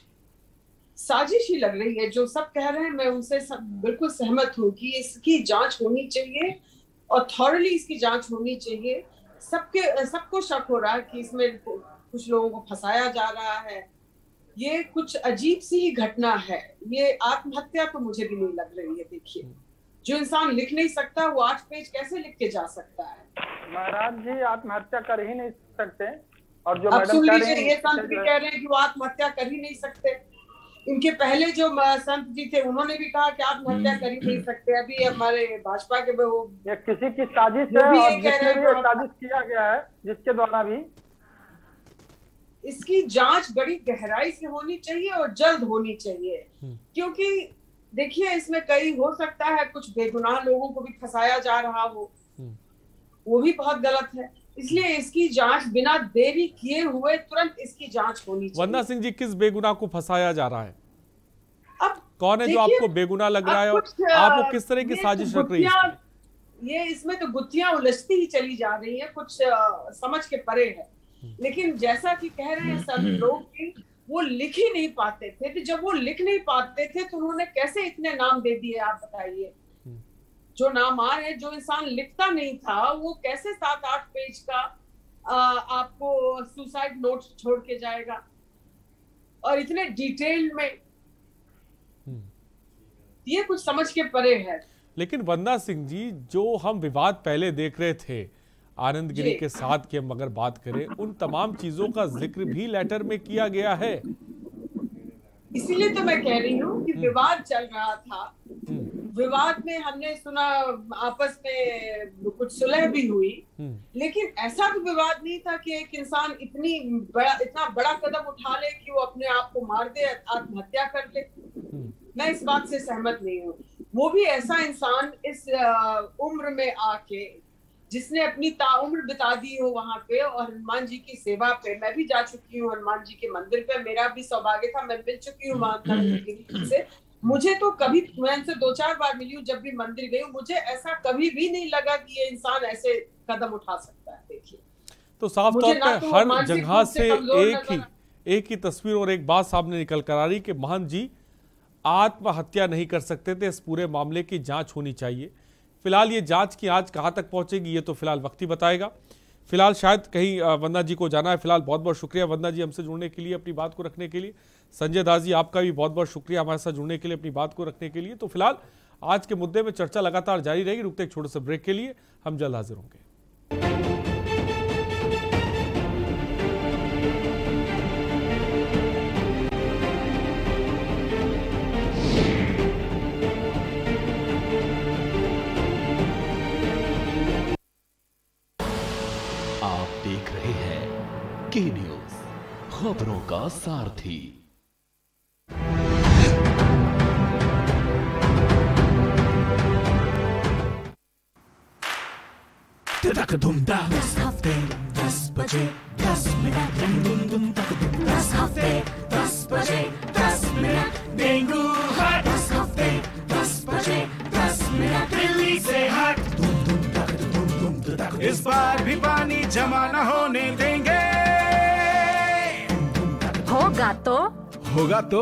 साजिश ही लग रही है। जो सब कह रहे हैं मैं उनसे सब बिल्कुल सहमत हूँ कि इसकी जांच होनी चाहिए और थॉरली इसकी जांच होनी चाहिए। सबके सबको शक हो रहा है कि इसमें कुछ लोगों को फंसाया जा रहा है। ये कुछ अजीब सी ही घटना है। ये आत्महत्या तो मुझे भी नहीं लग रही है। देखिए, जो इंसान लिख नहीं सकता वो आठ पेज कैसे लिख के जा सकता है? महाराज जी, आत्महत्या कर ही नहीं सकते। और जो मैडम कह रही हैं, ये संत भी कह रहे हैं कि वो आत्महत्या कर ही नहीं सकते। इनके पहले जो संत जी थे उन्होंने भी कहा कि आप हत्या कर ही नहीं सकते। अभी हमारे भाजपा के वो किसी की साजिश है और जिसमें भी साजिश किया गया है, जिसके द्वारा भी इसकी जांच बड़ी गहराई से होनी चाहिए और जल्द होनी चाहिए, क्योंकि देखिए इसमें कई हो सकता है कुछ बेगुनाह लोगों को भी फंसाया जा रहा हो, वो भी बहुत गलत है। इसलिए इसकी जांच बिना देरी किए हुए तुरंत इसकी जांच होनी चाहिए। वंदना सिंह जी, किस बेगुनाह को फंसाया जा रहा है? अब कौन है जो आपको बेगुनाह लग रहा है और आपको किस तरह की साजिश रख रही है? ये इसमें तो गुत्थियां उलझती ही चली जा रही है, कुछ समझ के परे है। लेकिन जैसा कि कह रहे हैं सब लोग, वो लिख ही नहीं पाते थे, तो जब वो लिख नहीं पाते थे तो उन्होंने कैसे इतने नाम दे दिए आप बताइए? जो नाम आ रहे, जो इंसान लिखता नहीं था वो कैसे सात आठ पेज का आ, आपको सुसाइड नोट छोड़ के जाएगा और इतने डिटेल में? ये कुछ समझ के परे है। लेकिन वंदना सिंह जी, जो हम विवाद पहले देख रहे थे आनंद गिरी के साथ के, मगर बात करें उन तमाम चीजों का जिक्र भी लेटर में किया गया है। इसीलिए तो मैं कह रही हूँ कि विवाद चल रहा था, विवाद में हमने सुना आपस में कुछ सुलह भी हुई, लेकिन ऐसा भी विवाद नहीं था कि एक इंसान इतनी बड़ा इतना बड़ा कदम उठा ले कि वो अपने आप को मार दे, आत्महत्या कर ले। मैं इस बात से सहमत नहीं हूँ। वो भी ऐसा इंसान इस उम्र में आके जिसने अपनी ताउम्र बिता दी हो वहां पे और हनुमान जी की सेवा पे। मैं भी जा चुकी हूँ हनुमान जी के मंदिर पे, मेरा भी सौभाग्य था, मैं मिल चुकी हूँ महात्मा से। मुझे तो कभी, मैं उनसे दो चार बार मिली हूँ जब भी मंदिर गई, मुझे ऐसा कभी भी नहीं लगा कि ये इंसान ऐसे कदम उठा सकता है। देखिए तो साफ तौर पर हर जगह से एक ही एक ही तस्वीर और एक बात सामने निकल कर आ रही कि महंत जी आत्महत्या नहीं कर सकते थे। इस पूरे मामले की जाँच होनी चाहिए। फिलहाल ये जांच की आज कहाँ तक पहुंचेगी ये तो फिलहाल वक्त ही बताएगा। फिलहाल शायद कहीं वंदना जी को जाना है। फिलहाल बहुत बहुत शुक्रिया वंदना जी हमसे जुड़ने के लिए, अपनी बात को रखने के लिए। संजय दास जी, आपका भी बहुत बहुत शुक्रिया हमारे साथ जुड़ने के लिए, अपनी बात को रखने के लिए। तो फिलहाल आज के मुद्दे में चर्चा लगातार जारी रहेगी। रुकते एक छोटे से ब्रेक के लिए, हम जल्द हाजिर होंगे। न्यूज़ खबरों का सारथी। तक धुम दस हफ्ते दस बजे दस मिनट धुम धुम तक दस हफ्ते दस बजे दस मिनट डेंगू हट दस हफ्ते दस बजे दस मिनट दिल्ली से हट धुम धुम तक धुम धुम तक इस बार भी पानी जमा न होने देंगे। होगा तो होगा तो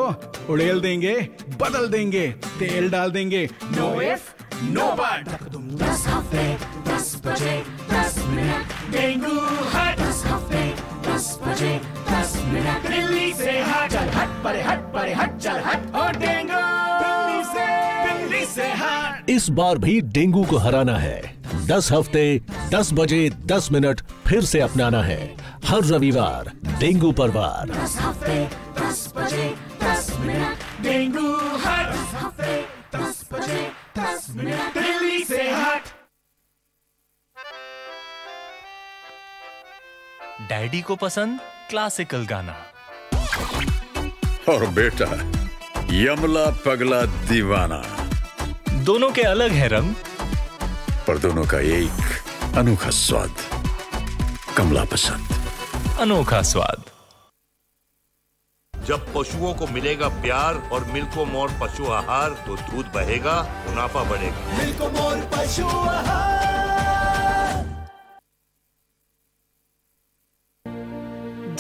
उड़ेल देंगे, बदल देंगे, तेल डाल देंगे। नो इफ नो बट दस हफ्ते दस बजे दस मिनट डेंगू हट दस हफ्ते दस बजे दस मिनट दिल्ली से हट चल हट परे हट परे हट चल हट और डेंगू दिल्ली से दिल्ली से हट। इस बार भी डेंगू को हराना है। दस हफ्ते दस बजे दस मिनट फिर से अपनाना है। हर रविवार डेंगू परवार। दस हफ्ते दस बजे दस मिनट डेंगू हट दस हफ्ते दस बजे दस मिनट दिल्ली से हट। डैडी को पसंद क्लासिकल गाना और बेटा यमला पगला दीवाना, दोनों के अलग है रंग पर दोनों का एक अनोखा स्वाद। कमला पसंद अनोखा स्वाद। जब पशुओं को मिलेगा प्यार और मिल्को मोर पशु आहार तो दूध बहेगा, मुनाफा बढ़ेगा। मिल्को मोर पशु आहार।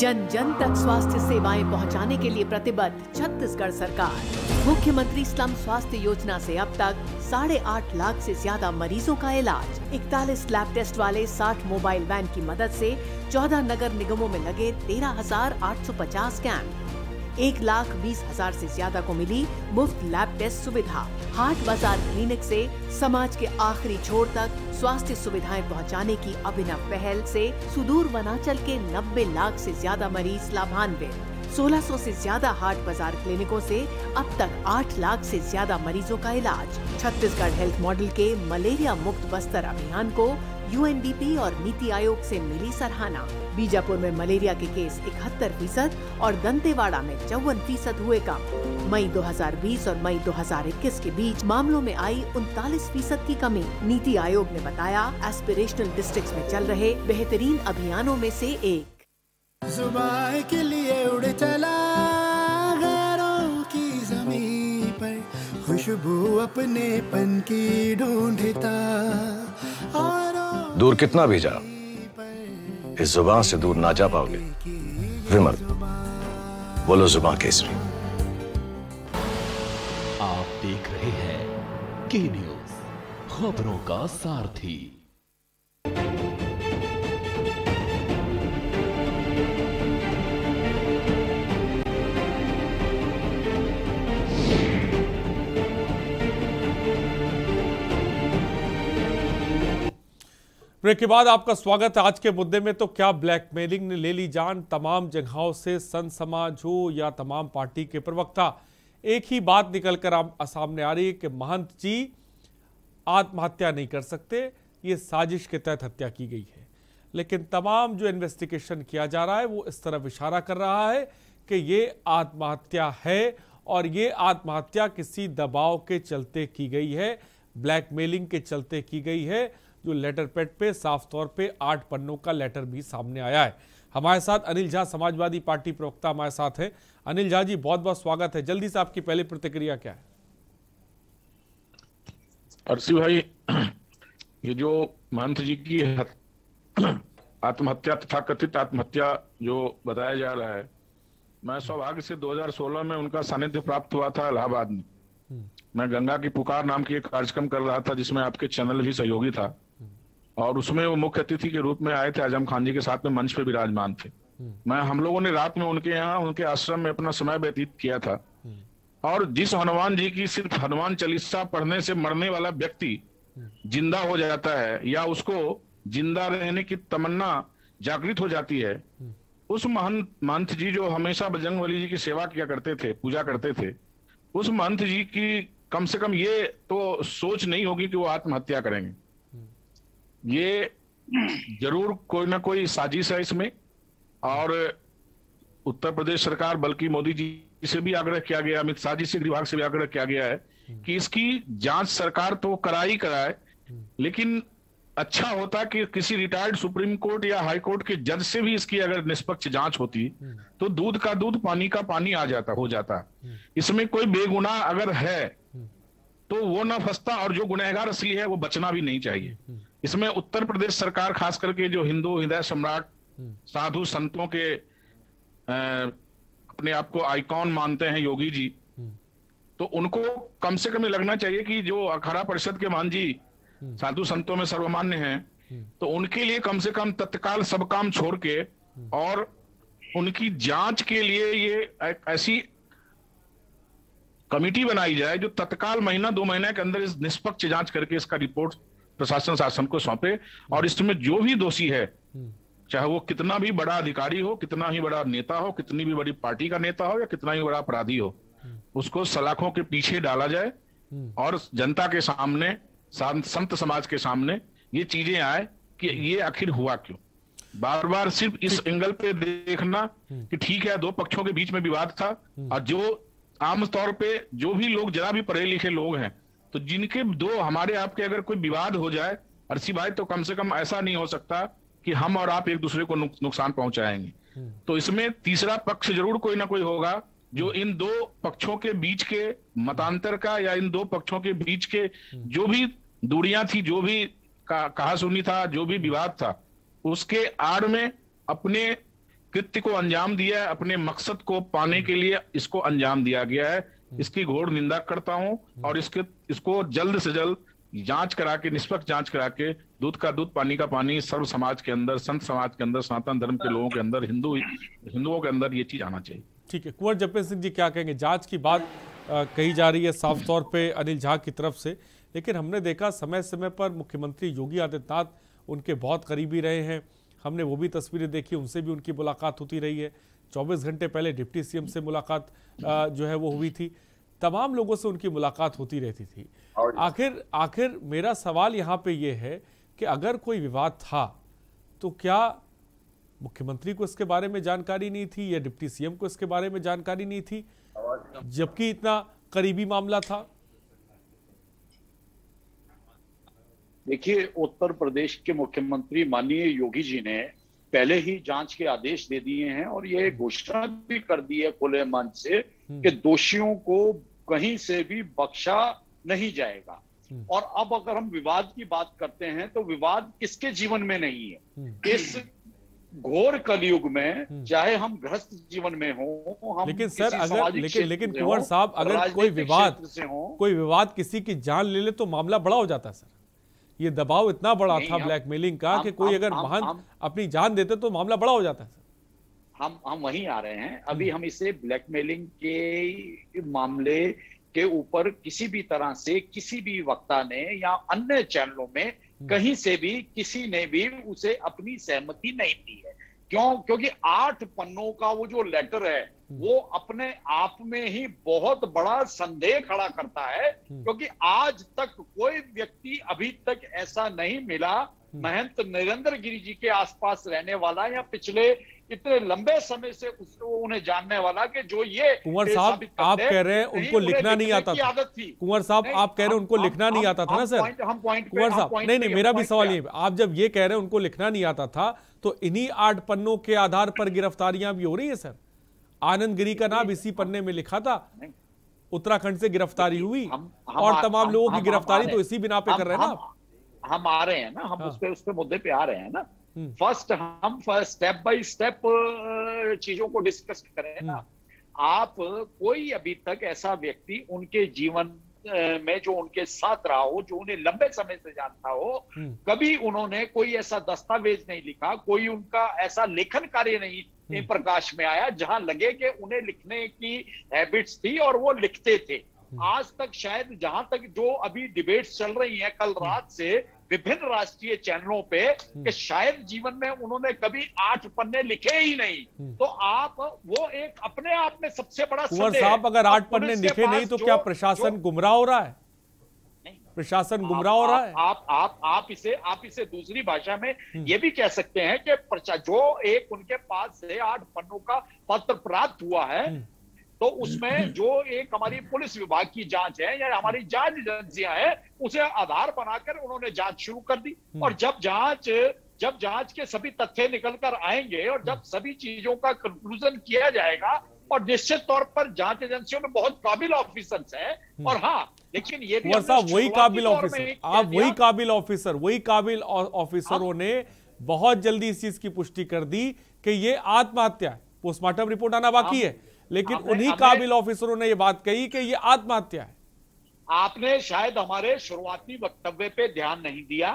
जन जन तक स्वास्थ्य सेवाएं पहुंचाने के लिए प्रतिबद्ध छत्तीसगढ़ सरकार। मुख्यमंत्री स्लम स्वास्थ्य योजना से अब तक साढ़े आठ लाख से ज्यादा मरीजों का इलाज। इकतालीस लैब टेस्ट वाले साठ मोबाइल वैन की मदद से चौदह नगर निगमों में लगे तेरह हजार आठ सौ पचास कैंप। एक लाख बीस हजार से ज्यादा को मिली मुफ्त लैब टेस्ट सुविधा। हाट बाजार क्लिनिक से समाज के आखिरी छोर तक स्वास्थ्य सुविधाएं पहुंचाने की अभिनव पहल से सुदूर वनांचल के नब्बे लाख से ज्यादा मरीज लाभान्वित। सोलह सौ से ज्यादा हार्ट बाजार क्लिनिकों से अब तक आठ लाख से ज्यादा मरीजों का इलाज। छत्तीसगढ़ हेल्थ मॉडल के मलेरिया मुक्त बस्तर अभियान को यूएनडीपी और नीति आयोग से मिली सराहना। बीजापुर में मलेरिया के केस इकहत्तर फीसद और दंतेवाड़ा में चौवन फीसद हुए कम। मई दो हज़ार बीस और मई दो हज़ार इक्कीस के बीच मामलों में आई उनतालीस फीसद की कमी। नीति आयोग ने बताया एस्पिरेशनल डिस्ट्रिक्ट्स में चल रहे बेहतरीन अभियानों में से एक। सुबह के लिए उड़ चला घरों की जमीन पर, खुशबू अपने पन की ढूंढता। दूर कितना भी जा, इस जुबान से दूर ना जा पाओगे। विमल बोलो जुबान केसरी। आप देख रहे हैं के न्यूज, खबरों का सारथी। ब्रेक के बाद आपका स्वागत है। आज के मुद्दे में तो क्या ब्लैकमेलिंग ने ले ली जान, तमाम जगहों से संत समाज हो या तमाम पार्टी के प्रवक्ता, एक ही बात निकलकर सामने आ रही है कि महंत जी आत्महत्या नहीं कर सकते, ये साजिश के तहत हत्या की गई है। लेकिन तमाम जो इन्वेस्टिगेशन किया जा रहा है वो इस तरफ इशारा कर रहा है कि ये आत्महत्या है और ये आत्महत्या किसी दबाव के चलते की गई है, ब्लैकमेलिंग के चलते की गई है। जो लेटर पैड पे साफ तौर पे आठ पन्नों का लेटर भी सामने आया है। हमारे साथ अनिल झा, समाजवादी पार्टी प्रवक्ता हमारे साथ हैं। अनिल झा जी, बहुत बहुत स्वागत है। जल्दी से आपकी पहली प्रतिक्रिया क्या है? अर्शी भाई, ये जो महंत जी की आत्महत्या तथा कथित आत्महत्या जो बताया जा रहा है, मैं सौभाग्य से दो हज़ार सोलह में उनका सानिध्य प्राप्त हुआ था इलाहाबाद में। मैं गंगा की पुकार नाम की एक कार्यक्रम कर रहा था जिसमें आपके चैनल भी सहयोगी था, और उसमें वो मुख्य अतिथि के रूप में आए थे, आजम खान जी के साथ में मंच पे विराजमान थे। मैं हम लोगों ने रात में उनके यहाँ उनके आश्रम में अपना समय व्यतीत किया था, और जिस हनुमान जी की सिर्फ हनुमान चालीसा पढ़ने से मरने वाला व्यक्ति जिंदा हो जाता है या उसको जिंदा रहने की तमन्ना जागृत हो जाती है, उस महंत महंत जी जो हमेशा बजरंगबली जी की सेवा किया करते थे, पूजा करते थे, उस महंत जी की कम से कम ये तो सोच नहीं होगी कि वो आत्महत्या करेंगे। ये जरूर कोई ना कोई साजिश है इसमें, और उत्तर प्रदेश सरकार, बल्कि मोदी जी से भी आग्रह किया गया, अमित शाह जी से, विभाग से भी आग्रह किया गया है कि इसकी जांच सरकार तो कराई कराए, लेकिन अच्छा होता कि किसी रिटायर्ड सुप्रीम कोर्ट या हाई कोर्ट के जज से भी इसकी अगर निष्पक्ष जांच होती तो दूध का दूध पानी का पानी आ जाता हो जाता। इसमें कोई बेगुनाह अगर है तो वो ना फंसता, और जो गुनहगार असली है वो बचना भी नहीं चाहिए। इसमें उत्तर प्रदेश सरकार, खास करके जो हिंदू हृदय सम्राट साधु संतों के अपने आप को आइकॉन मानते हैं योगी जी, तो उनको कम से कम लगना चाहिए कि जो अखाड़ा परिषद के मान जी साधु संतों में सर्वमान्य हैं, तो उनके लिए कम से कम तत्काल सब काम छोड़ के और उनकी जांच के लिए ये ऐसी कमिटी बनाई जाए जो तत्काल महीना दो महीने के अंदर इस निष्पक्ष जांच करके इसका रिपोर्ट प्रशासन शासन को सौंपे, और इसमें जो भी दोषी है, चाहे वो कितना भी बड़ा अधिकारी हो, कितना ही बड़ा नेता हो, कितनी भी बड़ी पार्टी का नेता हो या कितना ही बड़ा अपराधी हो, उसको सलाखों के पीछे डाला जाए और जनता के सामने, संत समाज के सामने ये चीजें आए कि ये आखिर हुआ क्यों। बार बार सिर्फ इस एंगल पे देखना कि ठीक है दो पक्षों के बीच में विवाद था, और जो आमतौर पे जो भी लोग जरा भी पढ़े लिखे लोग हैं, तो जिनके दो हमारे आपके अगर कोई विवाद हो जाए अर्शी भाई, तो कम से कम ऐसा नहीं हो सकता कि हम और आप एक दूसरे को नुक, नुकसान पहुंचाएंगे। तो इसमें तीसरा पक्ष जरूर कोई ना कोई होगा जो इन दो पक्षों के बीच के मतांतर का या इन दो पक्षों के बीच के जो भी दूरियां थी, जो भी कहा सुनी था, जो भी विवाद था, उसके आड़ में अपने कृत्य को अंजाम दिया, अपने मकसद को पाने के लिए इसको अंजाम दिया गया है। इसकी घोर निंदा करता हूं, और इसके इसको जल्द से जल्द जांच करा के, निष्पक्ष जांच करा के दूध का दूध पानी का पानी सर्व समाज के अंदर, संत समाज के अंदर, सनातन धर्म के लोगों के अंदर, हिंदू हिंदुओं के अंदर ये चीज आना चाहिए। ठीक है, कुंवर जपेंद्र सिंह जी क्या कहेंगे? जांच की बात आ, कही जा रही है साफ तौर पे अनिल झा की तरफ से, लेकिन हमने देखा समय समय पर मुख्यमंत्री योगी आदित्यनाथ उनके बहुत करीबी रहे हैं, हमने वो भी तस्वीरें देखी, उनसे भी उनकी मुलाकात होती रही है। चौबीस घंटे पहले डिप्टी सीएम से मुलाकात जो है वो हुई थी, तमाम लोगों से उनकी मुलाकात होती रहती थी। आखिर आखिर मेरा सवाल यहाँ पे ये है कि अगर कोई विवाद था तो क्या मुख्यमंत्री को इसके बारे में जानकारी नहीं थी या डिप्टी सीएम को इसके बारे में जानकारी नहीं थी, जबकि इतना करीबी मामला था? देखिए, उत्तर प्रदेश के मुख्यमंत्री माननीय योगी जी ने पहले ही जांच के आदेश दे दिए हैं और ये घोषणा भी कर दी है खुले मन से कि दोषियों को कहीं से भी बख्शा नहीं जाएगा। और अब अगर हम विवाद की बात करते हैं तो विवाद किसके जीवन में नहीं है इस घोर कलयुग में, चाहे हम गृहस्थ जीवन में हो, हम लेकिन सर अगर लेकिन लेकिन कुंवर साहब अगर कोई विवाद कोई विवाद किसी की जान ले ले तो मामला बड़ा हो जाता है सर। ये दबाव इतना बड़ा था ब्लैकमेलिंग का कि कोई अगर महान अपनी जान देते तो मामला बड़ा हो जाता है। हम हम वहीं आ रहे हैं। अभी हम इसे ब्लैकमेलिंग के मामले के ऊपर किसी भी तरह से किसी भी वक्ता ने या अन्य चैनलों में कहीं से भी किसी ने भी उसे अपनी सहमति नहीं दी है। क्यों? क्योंकि आठ पन्नों का वो जो लेटर है वो अपने आप में ही बहुत बड़ा संदेह खड़ा करता है, क्योंकि आज तक कोई व्यक्ति अभी तक ऐसा नहीं मिला, महंत नरेंद्र गिरी जी के आसपास रहने वाला या पिछले इतने लंबे समय से उसको उन्हें जानने वाला, कि जो ये कुंवर साहब आप कह रहे हैं उनको लिखना नहीं आता था। कुंवर साहब आप कह रहे हैं उनको लिखना नहीं आता था ना सर? कुंवर साहब नहीं नहीं मेरा भी सवाल ये, आप जब ये कह रहे हैं उनको लिखना नहीं आता था तो इन्हीं आठ पन्नों के आधार पर गिरफ्तारियां भी हो रही है सर। आनंद गिरी का नाम इसी पन्ने में लिखा था, उत्तराखंड से गिरफ्तारी हुई और तमाम लोगों की गिरफ्तारी तो इसी बिना पे कर रहे हैं ना। हम आ रहे हैं ना, हम उस पे उस पे मुद्दे पे आ रहे हैं ना। फर्स्ट हम स्टेप बाय स्टेप चीजों को डिस्कस करें ना। आप कोई अभी तक ऐसा व्यक्ति उनके जीवन में जो उनके साथ रहा हो, जो उन्हें लंबे समय से जानता हो, कभी उन्होंने कोई ऐसा दस्तावेज नहीं लिखा, कोई उनका ऐसा लेखन कार्य नहीं प्रकाश में आया जहां लगे कि उन्हें लिखने की हैबिट्स थी और वो लिखते थे। आज तक शायद जहां तक जो अभी डिबेट्स चल रही हैं कल रात से विभिन्न राष्ट्रीय चैनलों पे, कि शायद जीवन में उन्होंने कभी आठ पन्ने लिखे ही नहीं, तो आप वो एक अपने आप में सबसे बड़ा संदेह है। अगर आठ पन्ने लिखे नहीं तो क्या प्रशासन गुमराह हो रहा है? प्रशासन गुमराह हो रहा है। आप आप आप इसे आप इसे दूसरी भाषा में ये भी कह सकते हैं कि जो एक उनके पास से आठ पन्नों का पत्र प्राप्त हुआ है तो उसमें जो एक हमारी पुलिस विभाग की जांच है या हमारी जांच एजेंसियां हैं उसे आधार बनाकर उन्होंने जांच शुरू कर दी। और जब जांच जब जांच के सभी तथ्य निकल कर आएंगे और जब सभी चीजों का कंक्लूजन किया जाएगा, और निश्चित तौर पर जांच एजेंसियों में बहुत काबिल ऑफिसर्स हैं। और हाँ, लेकिन ये भी वही काबिल ऑफिसर आप वही काबिल ऑफिसर वही काबिल ऑफिसरों ने बहुत जल्दी इस चीज की पुष्टि कर दी कि ये आत्महत्या है, पोस्टमार्टम रिपोर्ट आना बाकी है, लेकिन उन्हीं काबिल ऑफिसरों ने ये बात कही कि ये आत्महत्या है। आपने शायद हमारे शुरुआती वक्तव्य पे ध्यान नहीं दिया।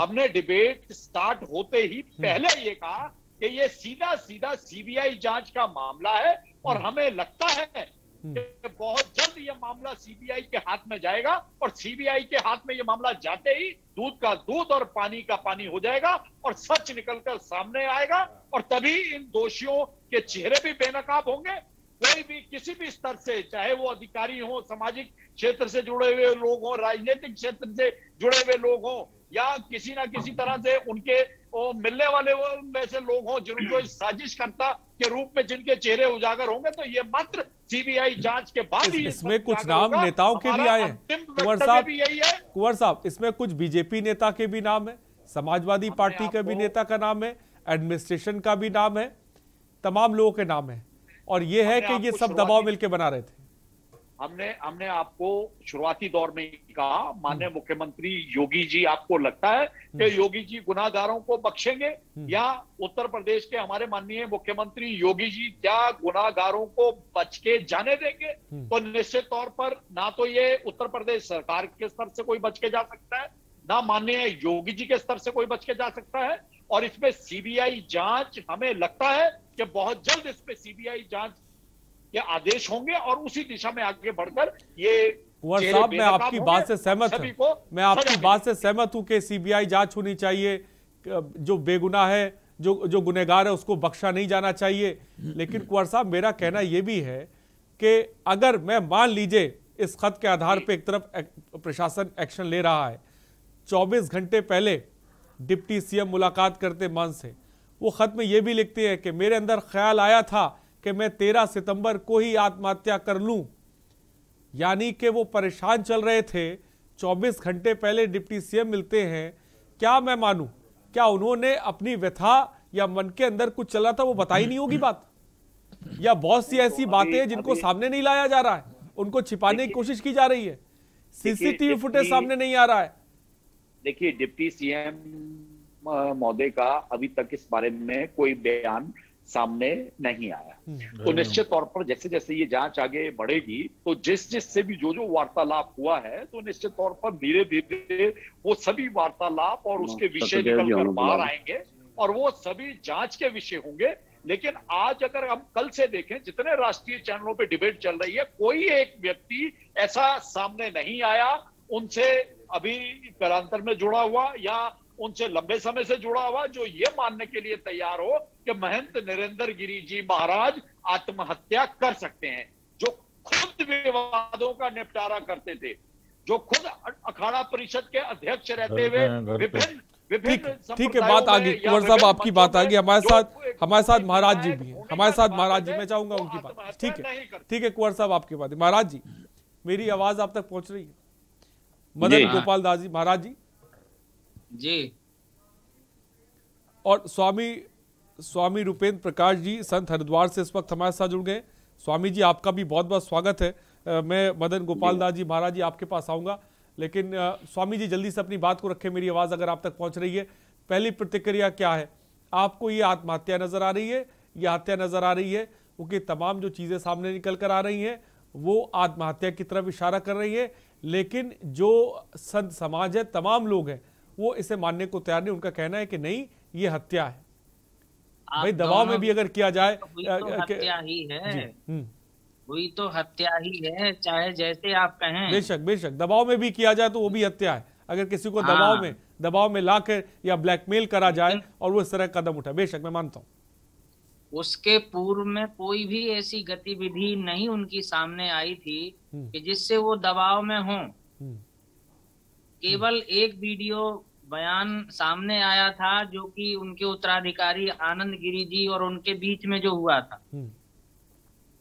हमने डिबेट स्टार्ट होते ही पहले ये कहा कि ये सीधा सीधा सीबीआई जांच का मामला है और हमें लगता है कि बहुत जल्द ये मामला सीबीआई के हाथ में जाएगा, और सीबीआई के हाथ में ये मामला जाते ही दूध का दूध और पानी का पानी हो जाएगा और सच निकलकर सामने आएगा, और तभी इन दोषियों के चेहरे भी बेनकाब होंगे। कोई भी किसी भी स्तर से, चाहे वो अधिकारी हो, सामाजिक क्षेत्र से जुड़े हुए लोग हो, राजनीतिक क्षेत्र से जुड़े हुए लोग हो, या किसी ना किसी तरह से उनके मिलने वाले वैसे लोग हो जिनको साजिश करता के रूप में जिनके चेहरे उजागर होंगे, तो ये मात्र सीबीआई जांच के बाद ही। इसमें कुछ नाम नेताओं के भी आए हैं कुंवर साहब, इसमें कुछ बीजेपी नेता के भी नाम है, समाजवादी पार्टी के भी नेता का नाम है, एडमिनिस्ट्रेशन का भी नाम है, तमाम लोगों के नाम है, और ये है कि ये सब दबाव मिलके बना रहे थे। हमने हमने आपको शुरुआती दौर में कहा, माननीय मुख्यमंत्री योगी जी, आपको लगता है कि योगी जी गुनाहगारों को बख्शेंगे? या उत्तर प्रदेश के हमारे माननीय मुख्यमंत्री योगी जी क्या गुनाहगारों को बच के जाने देंगे? तो निश्चित तौर पर ना तो ये उत्तर प्रदेश सरकार के स्तर से कोई बच के जा सकता है, ना माननीय योगी जी के स्तर से कोई बच के जा सकता है। और इसमें सीबीआई जांच, हमें लगता है कि बहुत जल्द इस पे सीबीआई जांच के आदेश होंगे और उसी दिशा में आगे बढ़कर ये। कुंवर साहब, मैं आपकी बात से सहमत हूं मैं आपकी बात से सहमत हूं कि सीबीआई जांच होनी चाहिए, जो बेगुनाह है जो जो गुनहगार है उसको बख्शा नहीं जाना चाहिए। लेकिन कुंवर साहब, मेरा कहना यह भी है कि अगर मैं मान लीजिए इस खत के आधार पर एक तरफ एक, प्रशासन एक्शन ले रहा है, चौबीस घंटे पहले डिप्टी सीएम मुलाकात करते मान से, वो खत में ये भी लिखते हैं कि मेरे अंदर ख्याल आया था कि मैं तेरह सितंबर को ही आत्महत्या कर लूं, यानी कि वो परेशान चल रहे थे, चौबीस घंटे पहले डिप्टी सीएम मिलते हैं। क्या मैं मानूं, क्या उन्होंने अपनी व्यथा या मन के अंदर कुछ चल रहा था वो बताई नहीं होगी बात, या बहुत सी ऐसी बातें हैं जिनको सामने नहीं लाया जा रहा है, उनको छिपाने की कोशिश की जा रही है, सीसीटीवी फुटेज सामने नहीं आ रहा है। देखिए, डिप्टी सीएम महोदय का अभी तक इस बारे में कोई बयान सामने नहीं आया। तो निश्चित तौर पर जैसे जैसे ये जांच आगे बढ़ेगी, तो जिस जिस से भी जो जो वार्तालाप हुआ है, तो निश्चित तौर पर धीरे धीरे वो सभी वार्तालाप और उसके विषय निकलकर बाहर आएंगे और वो सभी जांच के विषय होंगे। लेकिन आज अगर हम कल से देखें, जितने राष्ट्रीय चैनलों पे डिबेट चल रही है, कोई एक व्यक्ति ऐसा सामने नहीं आया उनसे अभी करांतर में जुड़ा हुआ या उनसे लंबे समय से जुड़ा हुआ जो ये मानने के लिए तैयार हो कि महंत नरेंद्र गिरी जी महाराज आत्महत्या कर सकते हैं, जो खुद विवादों का निपटारा करते थे, जो खुद अखाड़ा परिषद के अध्यक्ष रहते हुए विभिन्न ठीक है। बात आगे कुंवर साहब, आपकी बात आगे। हमारे साथ हमारे साथ महाराज जी भी हैं, हमारे साथ महाराज जी, मैं चाहूंगा उनकी बात। ठीक है, ठीक है कुंवर साहब, आपकी बात। महाराज जी, मेरी आवाज आप तक पहुंच रही है? मदन गोपाल दास जी, महाराज जी जी और स्वामी स्वामी रूपेंद्र प्रकाश जी संत हरिद्वार से इस वक्त हमारे साथ जुड़ गए। स्वामी जी, आपका भी बहुत बहुत स्वागत है। आ, मैं मदन गोपाल दास जी महाराज जी आपके पास आऊंगा, लेकिन आ, स्वामी जी जल्दी से अपनी बात को रखें। मेरी आवाज़ अगर आप तक पहुंच रही है, पहली प्रतिक्रिया क्या है? आपको ये आत्महत्या नज़र आ रही है या हत्या नज़र आ रही है? क्योंकि तमाम जो चीज़ें सामने निकल कर आ रही हैं वो आत्महत्या की तरफ इशारा कर रही है, लेकिन जो संत समाज है, तमाम लोग हैं, वो इसे मानने को तैयार नहीं। उनका कहना है कि नहीं, ये हत्या है। भाई, दबाव में भी अगर किया जाए तो हत्या ही है, वही तो हत्या ही है, चाहे जैसे आप कहें। बेशक बेशक, दबाव में भी किया जाए तो वो भी हत्या है। अगर किसी को हाँ। दबाव में दबाव में लाकर या ब्लैकमेल करा जाए और वो इस तरह कदम उठाए, बेशक मैं मानता हूँ। उसके पूर्व में कोई भी ऐसी गतिविधि नहीं उनकी सामने आई थी कि जिससे वो दबाव में हो। केवल एक वीडियो बयान सामने आया था जो कि उनके उत्तराधिकारी आनंद गिरी जी और उनके बीच में जो हुआ था,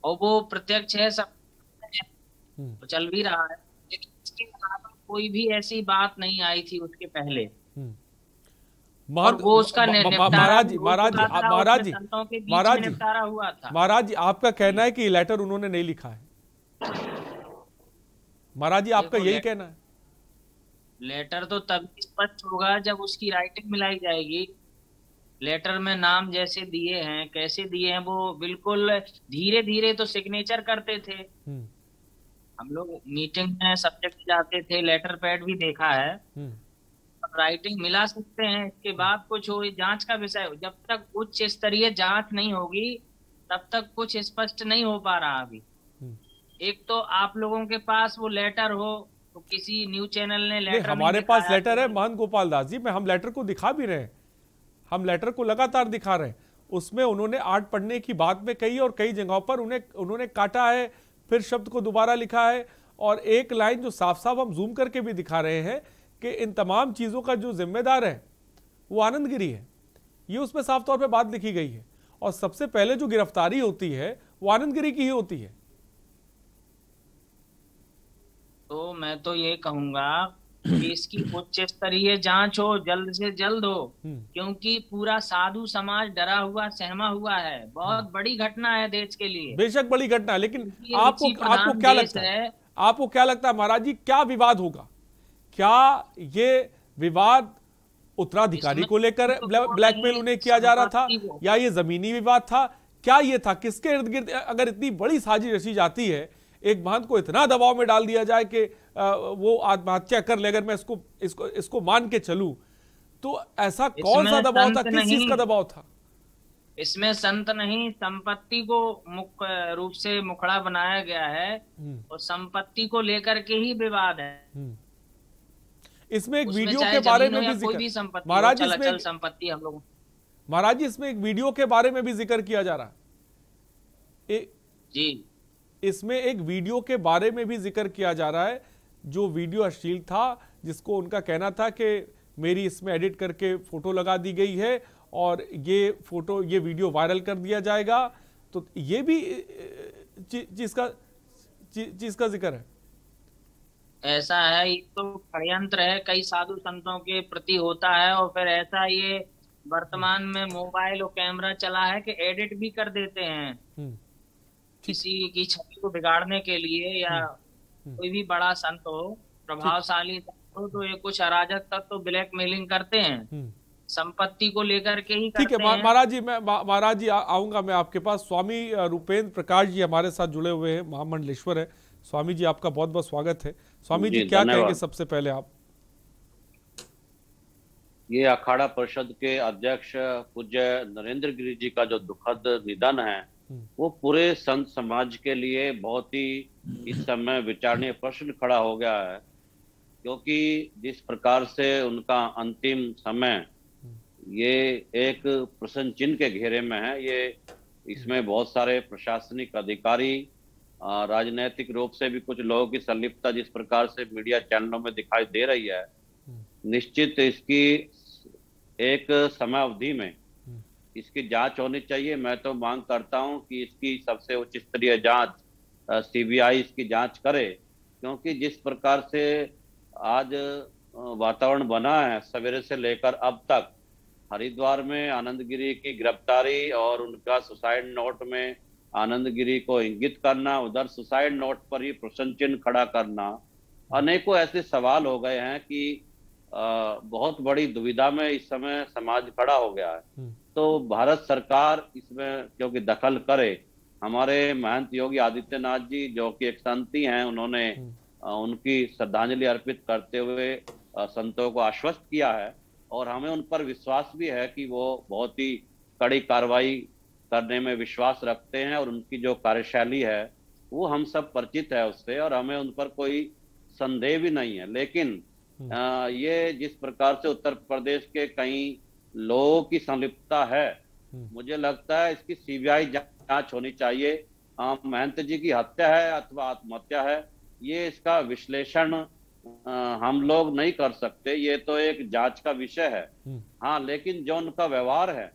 और वो प्रत्यक्ष है, सब चल भी रहा है, लेकिन इसके अलावा कोई भी ऐसी बात नहीं आई थी उसके पहले। और वो उसका महाराज महाराज महाराज महाराज निपटारा हुआ था। महाराज जी, आपका कहना है कि लेटर उन्होंने नहीं लिखा है? महाराज जी, आपका यही कहना है? लेटर तो तभी स्पष्ट होगा जब उसकी राइटिंग मिलाई जाएगी। लेटर में नाम जैसे दिए हैं, कैसे दिए हैं, वो बिल्कुल धीरे धीरे तो सिग्नेचर करते थे। हम लोग मीटिंग में सब्जेक्ट जाते थे, लेटर पैड भी देखा है। अब राइटिंग मिला सकते हैं, इसके बाद कुछ हो, जांच का विषय हो। जब तक उच्च स्तरीय जांच नहीं होगी तब तक कुछ स्पष्ट नहीं हो पा रहा। अभी एक तो आप लोगों के पास वो लेटर हो, तो किसी न्यूज़ चैनल ने लेटर, हमारे पास लेटर है महंत गोपाल दास जी, में हम लेटर को दिखा भी रहे हैं, हम लेटर को लगातार दिखा रहे हैं। उसमें उन्होंने आठ पढ़ने की बात में कही और कई जगहों पर उन्हें उन्होंने काटा है, फिर शब्द को दोबारा लिखा है, और एक लाइन जो साफ साफ हम जूम करके भी दिखा रहे हैं कि इन तमाम चीज़ों का जो जिम्मेदार है वो आनंद गिरी है, ये उसमें साफ तौर पर बात लिखी गई है। और सबसे पहले जो गिरफ्तारी होती है वो आनंद गिरी की ही होती है। तो मैं तो ये कहूंगा कि इसकी उच्च स्तरीय जांच हो, जल्द से जल्द हो, क्योंकि पूरा साधु समाज डरा हुआ, सहमा हुआ है। बहुत बड़ी घटना है देश के लिए। बेशक बड़ी घटना, लेकिन आपको आपको क्या लगता है, आपको क्या लगता है महाराज जी, क्या विवाद होगा? क्या ये विवाद उत्तराधिकारी को लेकर ब्लैकमेल उन्हें किया जा रहा था, या ये जमीनी विवाद था? क्या ये था? किसके इर्द गिर्द अगर इतनी बड़ी साजिश रची जाती है, एक महंत को इतना दबाव में डाल दिया जाए कि वो आत्महत्या कर ले, अगर मैं इसको इसको इसको मान के चलूं, तो ऐसा कौन सा दबाव था, किस चीज का दबाव था? इसमें संत नहीं, संपत्ति को मुख्य रूप से मुखड़ा बनाया गया है, और संपत्ति को लेकर के ही विवाद है। इसमें एक वीडियो के बारे में भी जिक्र, महाराज जी, संपत्ति हम लोग महाराज जी, इसमें एक वीडियो के बारे में भी जिक्र किया जा रहा है। ए, जी इसमें एक वीडियो के बारे में भी जिक्र किया जा रहा है जो वीडियो अश्लील था, जिसको उनका कहना था कि मेरी इसमें एडिट करके फोटो लगा दी गई है और ये फोटो ये वीडियो वायरल कर दिया जाएगा। तो ये भी चीज का चीज का जिक्र है। ऐसा है, ये तो षड्यंत्र है, कई साधु संतों के प्रति होता है। और फिर ऐसा ये वर्तमान में मोबाइल और कैमरा चला है कि एडिट भी कर देते हैं किसी की छवि को बिगाड़ने के लिए, या कोई भी बड़ा संत हो, प्रभावशाली संत हो, तो ये कुछ अराजक तक तो ब्लैकमेलिंग करते हैं, संपत्ति को लेकर के ही करते हैं। ठीक है महाराज जी, मैं महाराज जी आऊंगा मैं आपके पास। स्वामी रूपेंद्र प्रकाश जी हमारे साथ जुड़े हुए हैं, महामंडलेश्वर है। स्वामी जी आपका बहुत बहुत स्वागत है। स्वामी जी, जी क्या कहेंगे सबसे पहले आप? ये अखाड़ा परिषद के अध्यक्ष पूज्य नरेंद्र गिरी जी का जो दुखद निधन है, वो पूरे संत समाज के लिए बहुत ही इस समय विचारणीय प्रश्न खड़ा हो गया है, क्योंकि जिस प्रकार से उनका अंतिम समय ये एक प्रश्न चिन्ह के घेरे में है। ये इसमें बहुत सारे प्रशासनिक अधिकारी, राजनैतिक रूप से भी कुछ लोगों की संलिप्तता जिस प्रकार से मीडिया चैनलों में दिखाई दे रही है, निश्चित इसकी एक समयावधि में इसकी जांच होनी चाहिए। मैं तो मांग करता हूं कि इसकी सबसे उच्च स्तरीय जांच, सीबीआई इसकी जांच करे, क्योंकि जिस प्रकार से आज वातावरण बना है सवेरे से लेकर अब तक, हरिद्वार में आनंद गिरी की गिरफ्तारी और उनका सुसाइड नोट में आनंद गिरी को इंगित करना, उधर सुसाइड नोट पर ही प्रश्न चिन्ह खड़ा करना, अनेकों ऐसे सवाल हो गए हैं कि बहुत बड़ी दुविधा में इस समय समाज खड़ा हो गया है। तो भारत सरकार इसमें क्योंकि दखल करे। हमारे महंत योगी आदित्यनाथ जी जो कि एक संती हैं, उन्होंने उनकी श्रद्धांजलि अर्पित करते हुए संतों को आश्वस्त किया है और हमें उन पर विश्वास भी है कि वो बहुत ही कड़ी कार्रवाई करने में विश्वास रखते हैं और उनकी जो कार्यशैली है वो हम सब परिचित है उससे, और हमें उन पर कोई संदेह भी नहीं है। लेकिन आ, ये जिस प्रकार से उत्तर प्रदेश के कई लोगों की संलिप्तता है, मुझे लगता है इसकी सीबीआई जांच होनी चाहिए। महंत जी की हत्या है अथवा आत्महत्या है, ये इसका विश्लेषण हम लोग नहीं कर सकते, ये तो एक जांच का विषय है। हाँ, लेकिन जो उनका व्यवहार है,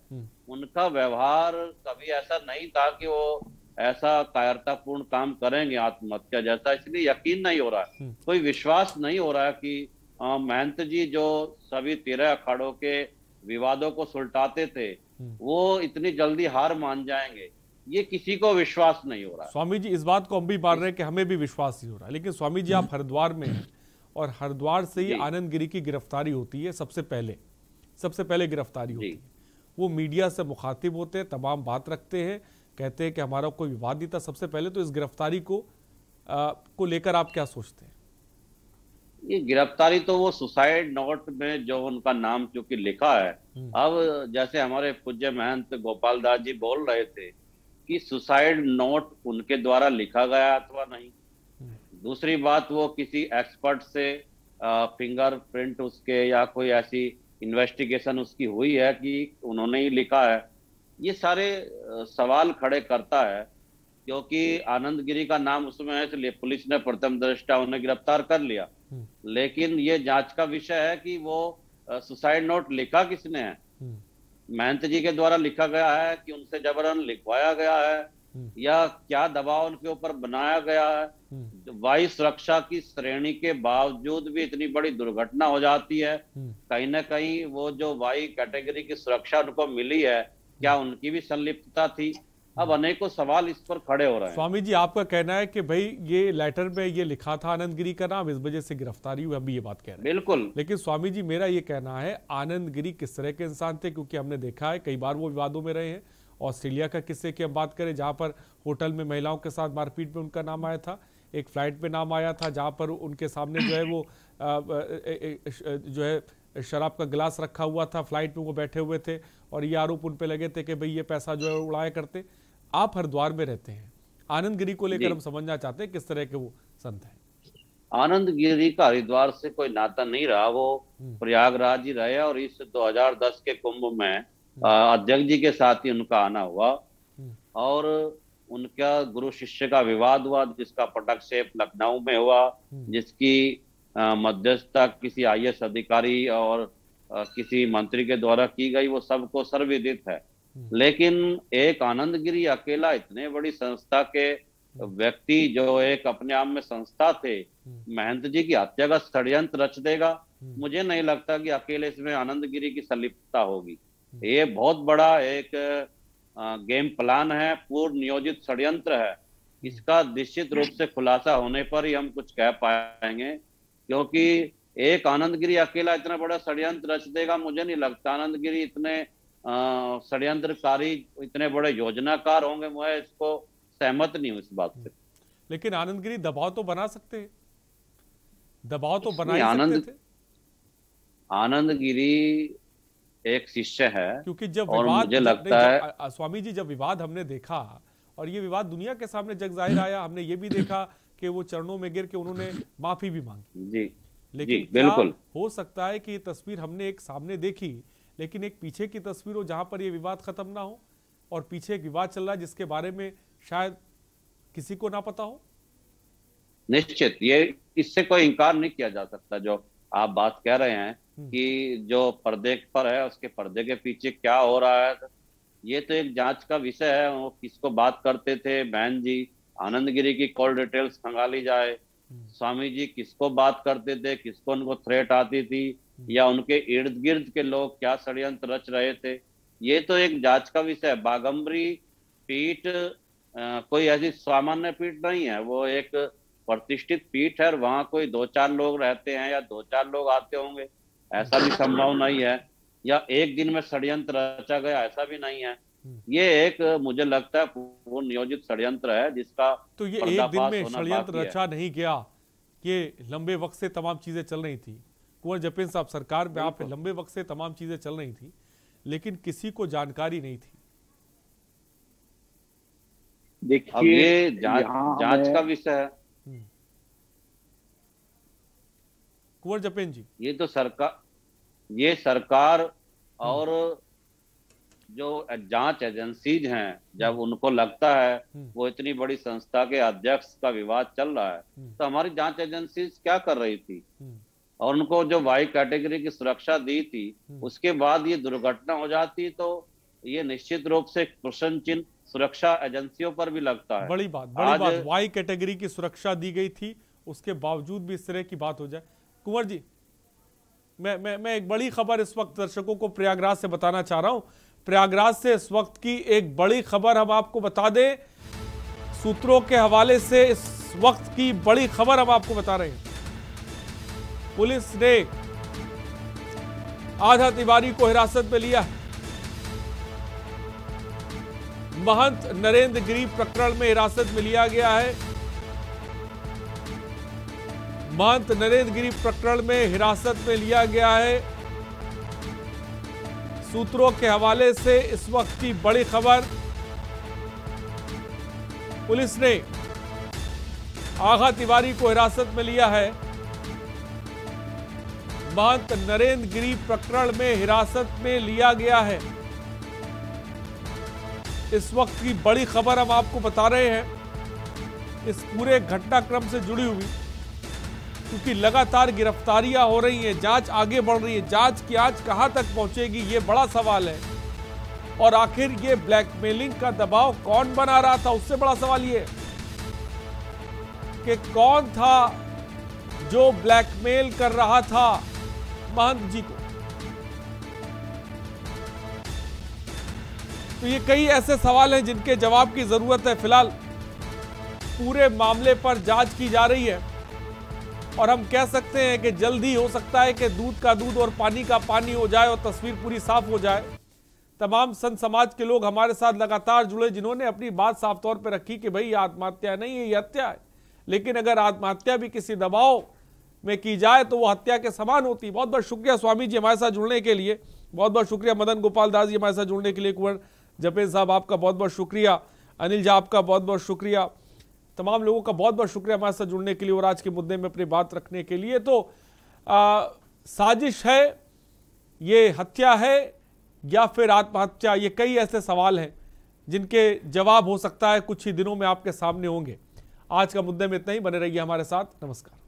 उनका व्यवहार कभी ऐसा नहीं था कि वो ऐसा कायरतापूर्ण काम करेंगे आत्महत्या जैसा, इसलिए यकीन नहीं हो रहा है, कोई विश्वास नहीं हो रहा है कि महंत जी जो सभी तेरह अखाड़ों के विवादों को सुलटाते थे, वो इतनी जल्दी हार मान जाएंगे, ये किसी को विश्वास नहीं हो रहा। स्वामी जी इस बात को हम भी मान रहे हैं कि हमें भी विश्वास नहीं हो रहा। लेकिन स्वामी जी आप हरिद्वार में हैं और हरिद्वार से ही आनंद गिरी की गिरफ्तारी होती है, सबसे पहले सबसे पहले गिरफ्तारी होती है। वो मीडिया से मुखातिब होते हैं, तमाम बात रखते हैं, कहते हैं कि हमारा कोई विवाद नहीं था। सबसे पहले तो इस गिरफ्तारी को आ, को लेकर आप क्या सोचते हैं? ये गिरफ्तारी तो वो सुसाइड नोट में जो उनका नाम चूंकि लिखा है, अब जैसे हमारे पूज्य महंत गोपाल दास जी बोल रहे थे कि सुसाइड नोट उनके द्वारा लिखा गया अथवा नहीं। दूसरी बात, वो किसी एक्सपर्ट से फिंगर प्रिंट उसके या कोई ऐसी इन्वेस्टिगेशन उसकी हुई है कि उन्होंने ही लिखा है, ये सारे सवाल खड़े करता है। क्योंकि आनंद गिरी का नाम उसमें है, इसलिए पुलिस ने प्रथम दृष्टया उन्हें गिरफ्तार कर लिया, लेकिन ये जांच का विषय है कि वो सुसाइड नोट लिखा किसने है। महंत जी के द्वारा लिखा गया है कि उनसे जबरन लिखवाया गया है, या क्या दबाव उनके ऊपर बनाया गया है। वायु सुरक्षा की श्रेणी के बावजूद भी इतनी बड़ी दुर्घटना हो जाती है, कहीं ना कहीं वो जो वायु कैटेगरी की सुरक्षा उनको मिली है, क्या उनकी भी संलिप्तता थी? अब अनेकों सवाल इस पर खड़े हो रहे हैं। स्वामी जी आपका कहना है कि भाई ये लेटर में ये लिखा था आनंद गिरी का नाम, इस वजह से गिरफ्तारी हुई, हम ये बात कह रहे हैं, बिल्कुल। लेकिन स्वामी जी मेरा ये कहना है आनंद गिरी किस तरह के इंसान थे, क्योंकि हमने देखा है कई बार वो विवादों में रहे हैं। ऑस्ट्रेलिया का किस्से की हम बात करें, जहाँ पर होटल में महिलाओं के साथ मारपीट में उनका नाम आया था, एक फ्लाइट में नाम आया था जहाँ पर उनके सामने जो है वो जो है शराब का गिलास रखा हुआ था, फ्लाइट में वो बैठे हुए थे और ये आरोप उन पे लगे थे कि भाई ये पैसा जो है उड़ाया करते। आप हरिद्वार में रहते हैं, आनंद गिरी को लेकर हम समझना चाहते हैं किस तरह के वो संत हैं। आनंद गिरी का हरिद्वार से कोई नाता नहीं रहा, वो प्रयागराज ही रहे और इस दो हज़ार दस के कुंभ में अध्यक्ष जी के साथ ही उनका आना हुआ और उनका गुरु शिष्य का विवाद हुआ, जिसका पटक्षेप लखनऊ में हुआ, जिसकी मध्यस्थता किसी आई ए एस अधिकारी और किसी मंत्री के द्वारा की गई, वो सबको सर्वविदित है। लेकिन एक आनंद गिरी अकेला इतने बड़ी संस्था के व्यक्ति, जो एक अपने आप में संस्था थे, महंत जी की हत्या का षड्यंत्र रच देगा, मुझे नहीं लगता कि अकेले इसमें आनंद गिरी की संलिप्तता होगी। ये बहुत बड़ा एक गेम प्लान है, पूर्व नियोजित षड्यंत्र है। इसका निश्चित रूप से खुलासा होने पर ही हम कुछ कह पाएंगे, क्योंकि एक आनंद गिरी अकेला इतना बड़ा षड्यंत्र रच देगा, मुझे नहीं लगता। आनंद गिरी इतने षड्यंत्रकारी, इतने बड़े योजनाकार होंगे, मैं इसको सहमत नहीं हूँ इस बात से। लेकिन आनंद गिरी दबाव तो बना सकते, दबाव तो बना आनंद थे। आनंद गिरी एक शिष्य है, क्योंकि जब और विवाद, मुझे लगता है स्वामी जी, जब विवाद हमने देखा और ये विवाद दुनिया के सामने जग जाहिर आया, हमने ये भी देखा कि वो चरणों में गिर के उन्होंने माफी भी मांगी। जी, लेकिन जी, बिल्कुल हो सकता है कि ये तस्वीर हमने एक सामने देखी, लेकिन एक पीछे की तस्वीर हो जहां पर ये विवाद खत्म ना हो, और पीछे एक विवाद चल रहा है जिसके बारे में शायद किसी को ना पता हो। निश्चित, ये इससे कोई इनकार नहीं किया जा सकता। जो आप बात कह रहे हैं कि जो पर्दे पर है, उसके पर्दे के पीछे क्या हो रहा है, ये तो एक जांच का विषय है। वो किसको बात करते थे बहन जी, आनंद गिरी की कॉल डिटेल्स खंगाली जाए, स्वामी जी किसको बात करते थे, किसको उनको थ्रेट आती थी, या उनके इर्द गिर्द के लोग क्या षड्यंत्र रच रहे थे, ये तो एक जांच का विषय है। बागम्बरी पीठ कोई ऐसी सामान्य पीठ नहीं है, वो एक प्रतिष्ठित पीठ है, और वहाँ कोई दो चार लोग रहते हैं या दो चार लोग आते होंगे, ऐसा भी संभव नहीं है, या एक दिन में षड्यंत्र रचा गया, ऐसा भी नहीं है। ये एक, मुझे लगता है, वो नियोजित षड्यंत्र है जिसका तो ये एक दिन में षड्यंत्र रचा नहीं गया। ये लंबे वक्त से तमाम चीजें चल रही थी, कुंवर जपेंद्र साहब सरकार में आप लंबे वक्त से तमाम चीजें चल रही थी, लेकिन किसी को जानकारी नहीं थी। देखिए, ये जांच जांच का विषय है। कुंवर जपेंद्र जी, ये तो सरकार, ये सरकार और जो जांच एजेंसीज हैं, जब उनको लगता है वो इतनी बड़ी संस्था के अध्यक्ष का विवाद चल रहा है, तो हमारी जांच एजेंसीज क्या कर रही थी, और उनको जो वाई कैटेगरी की सुरक्षा दी थी, उसके बाद ये दुर्घटना हो जाती, तो ये निश्चित रूप से प्रश्न चिन्ह सुरक्षा एजेंसियों पर भी लगता है। बड़ी बात, बड़ी बात, वाई कैटेगरी की सुरक्षा दी गई थी, उसके बावजूद भी इस तरह की बात हो जाए। कुंवर जी, मैं मैं मैं एक बड़ी खबर इस वक्त दर्शकों को प्रयागराज से बताना चाह रहा हूँ। प्रयागराज से इस वक्त की एक बड़ी खबर हम आपको बता दें, सूत्रों के हवाले से इस वक्त की बड़ी खबर हम आपको बता रहे हैं। पुलिस ने आधा तिवारी को हिरासत में लिया है। महंत नरेंद्र गिरी प्रकरण में हिरासत में लिया गया है। महंत नरेंद्र गिरी प्रकरण में हिरासत में लिया गया है। सूत्रों के हवाले से इस वक्त की बड़ी खबर, पुलिस ने आगा तिवारी को हिरासत में लिया है। महंत नरेंद्र गिरी प्रकरण में हिरासत में लिया गया है। इस वक्त की बड़ी खबर हम आपको बता रहे हैं, इस पूरे घटनाक्रम से जुड़ी हुई, क्योंकि लगातार गिरफ्तारियां हो रही हैं, जांच आगे बढ़ रही है। जांच की आज कहां तक पहुंचेगी, ये बड़ा सवाल है। और आखिर ये ब्लैकमेलिंग का दबाव कौन बना रहा था, उससे बड़ा सवाल ये कि कौन था जो ब्लैकमेल कर रहा था महंत जी को। तो ये कई ऐसे सवाल हैं जिनके जवाब की जरूरत है। फिलहाल पूरे मामले पर जांच की जा रही है, और हम कह सकते हैं कि जल्दी हो सकता है कि दूध का दूध और पानी का पानी हो जाए और तस्वीर पूरी साफ हो जाए। तमाम संत समाज के लोग हमारे साथ लगातार जुड़े, जिन्होंने अपनी बात साफ तौर पर रखी कि भाई आत्महत्या नहीं है, ये हत्या है। लेकिन अगर आत्महत्या भी किसी दबाव में की जाए तो वो हत्या के समान होती। बहुत बहुत शुक्रिया स्वामी जी हमारे साथ जुड़ने के लिए, बहुत बहुत शुक्रिया मदन गोपाल दास जी हमारे साथ जुड़ने के लिए, कुंवर जपेंद्र साहब आपका बहुत बहुत शुक्रिया, अनिल झा आपका बहुत बहुत शुक्रिया, तमाम लोगों का बहुत बहुत शुक्रिया हमारे साथ जुड़ने के लिए और आज के मुद्दे में अपनी बात रखने के लिए। तो आ, साजिश है, ये हत्या है, या फिर आत्महत्या, ये कई ऐसे सवाल हैं जिनके जवाब हो सकता है कुछ ही दिनों में आपके सामने होंगे। आज का मुद्दे में इतना ही, बने रहिए हमारे साथ। नमस्कार।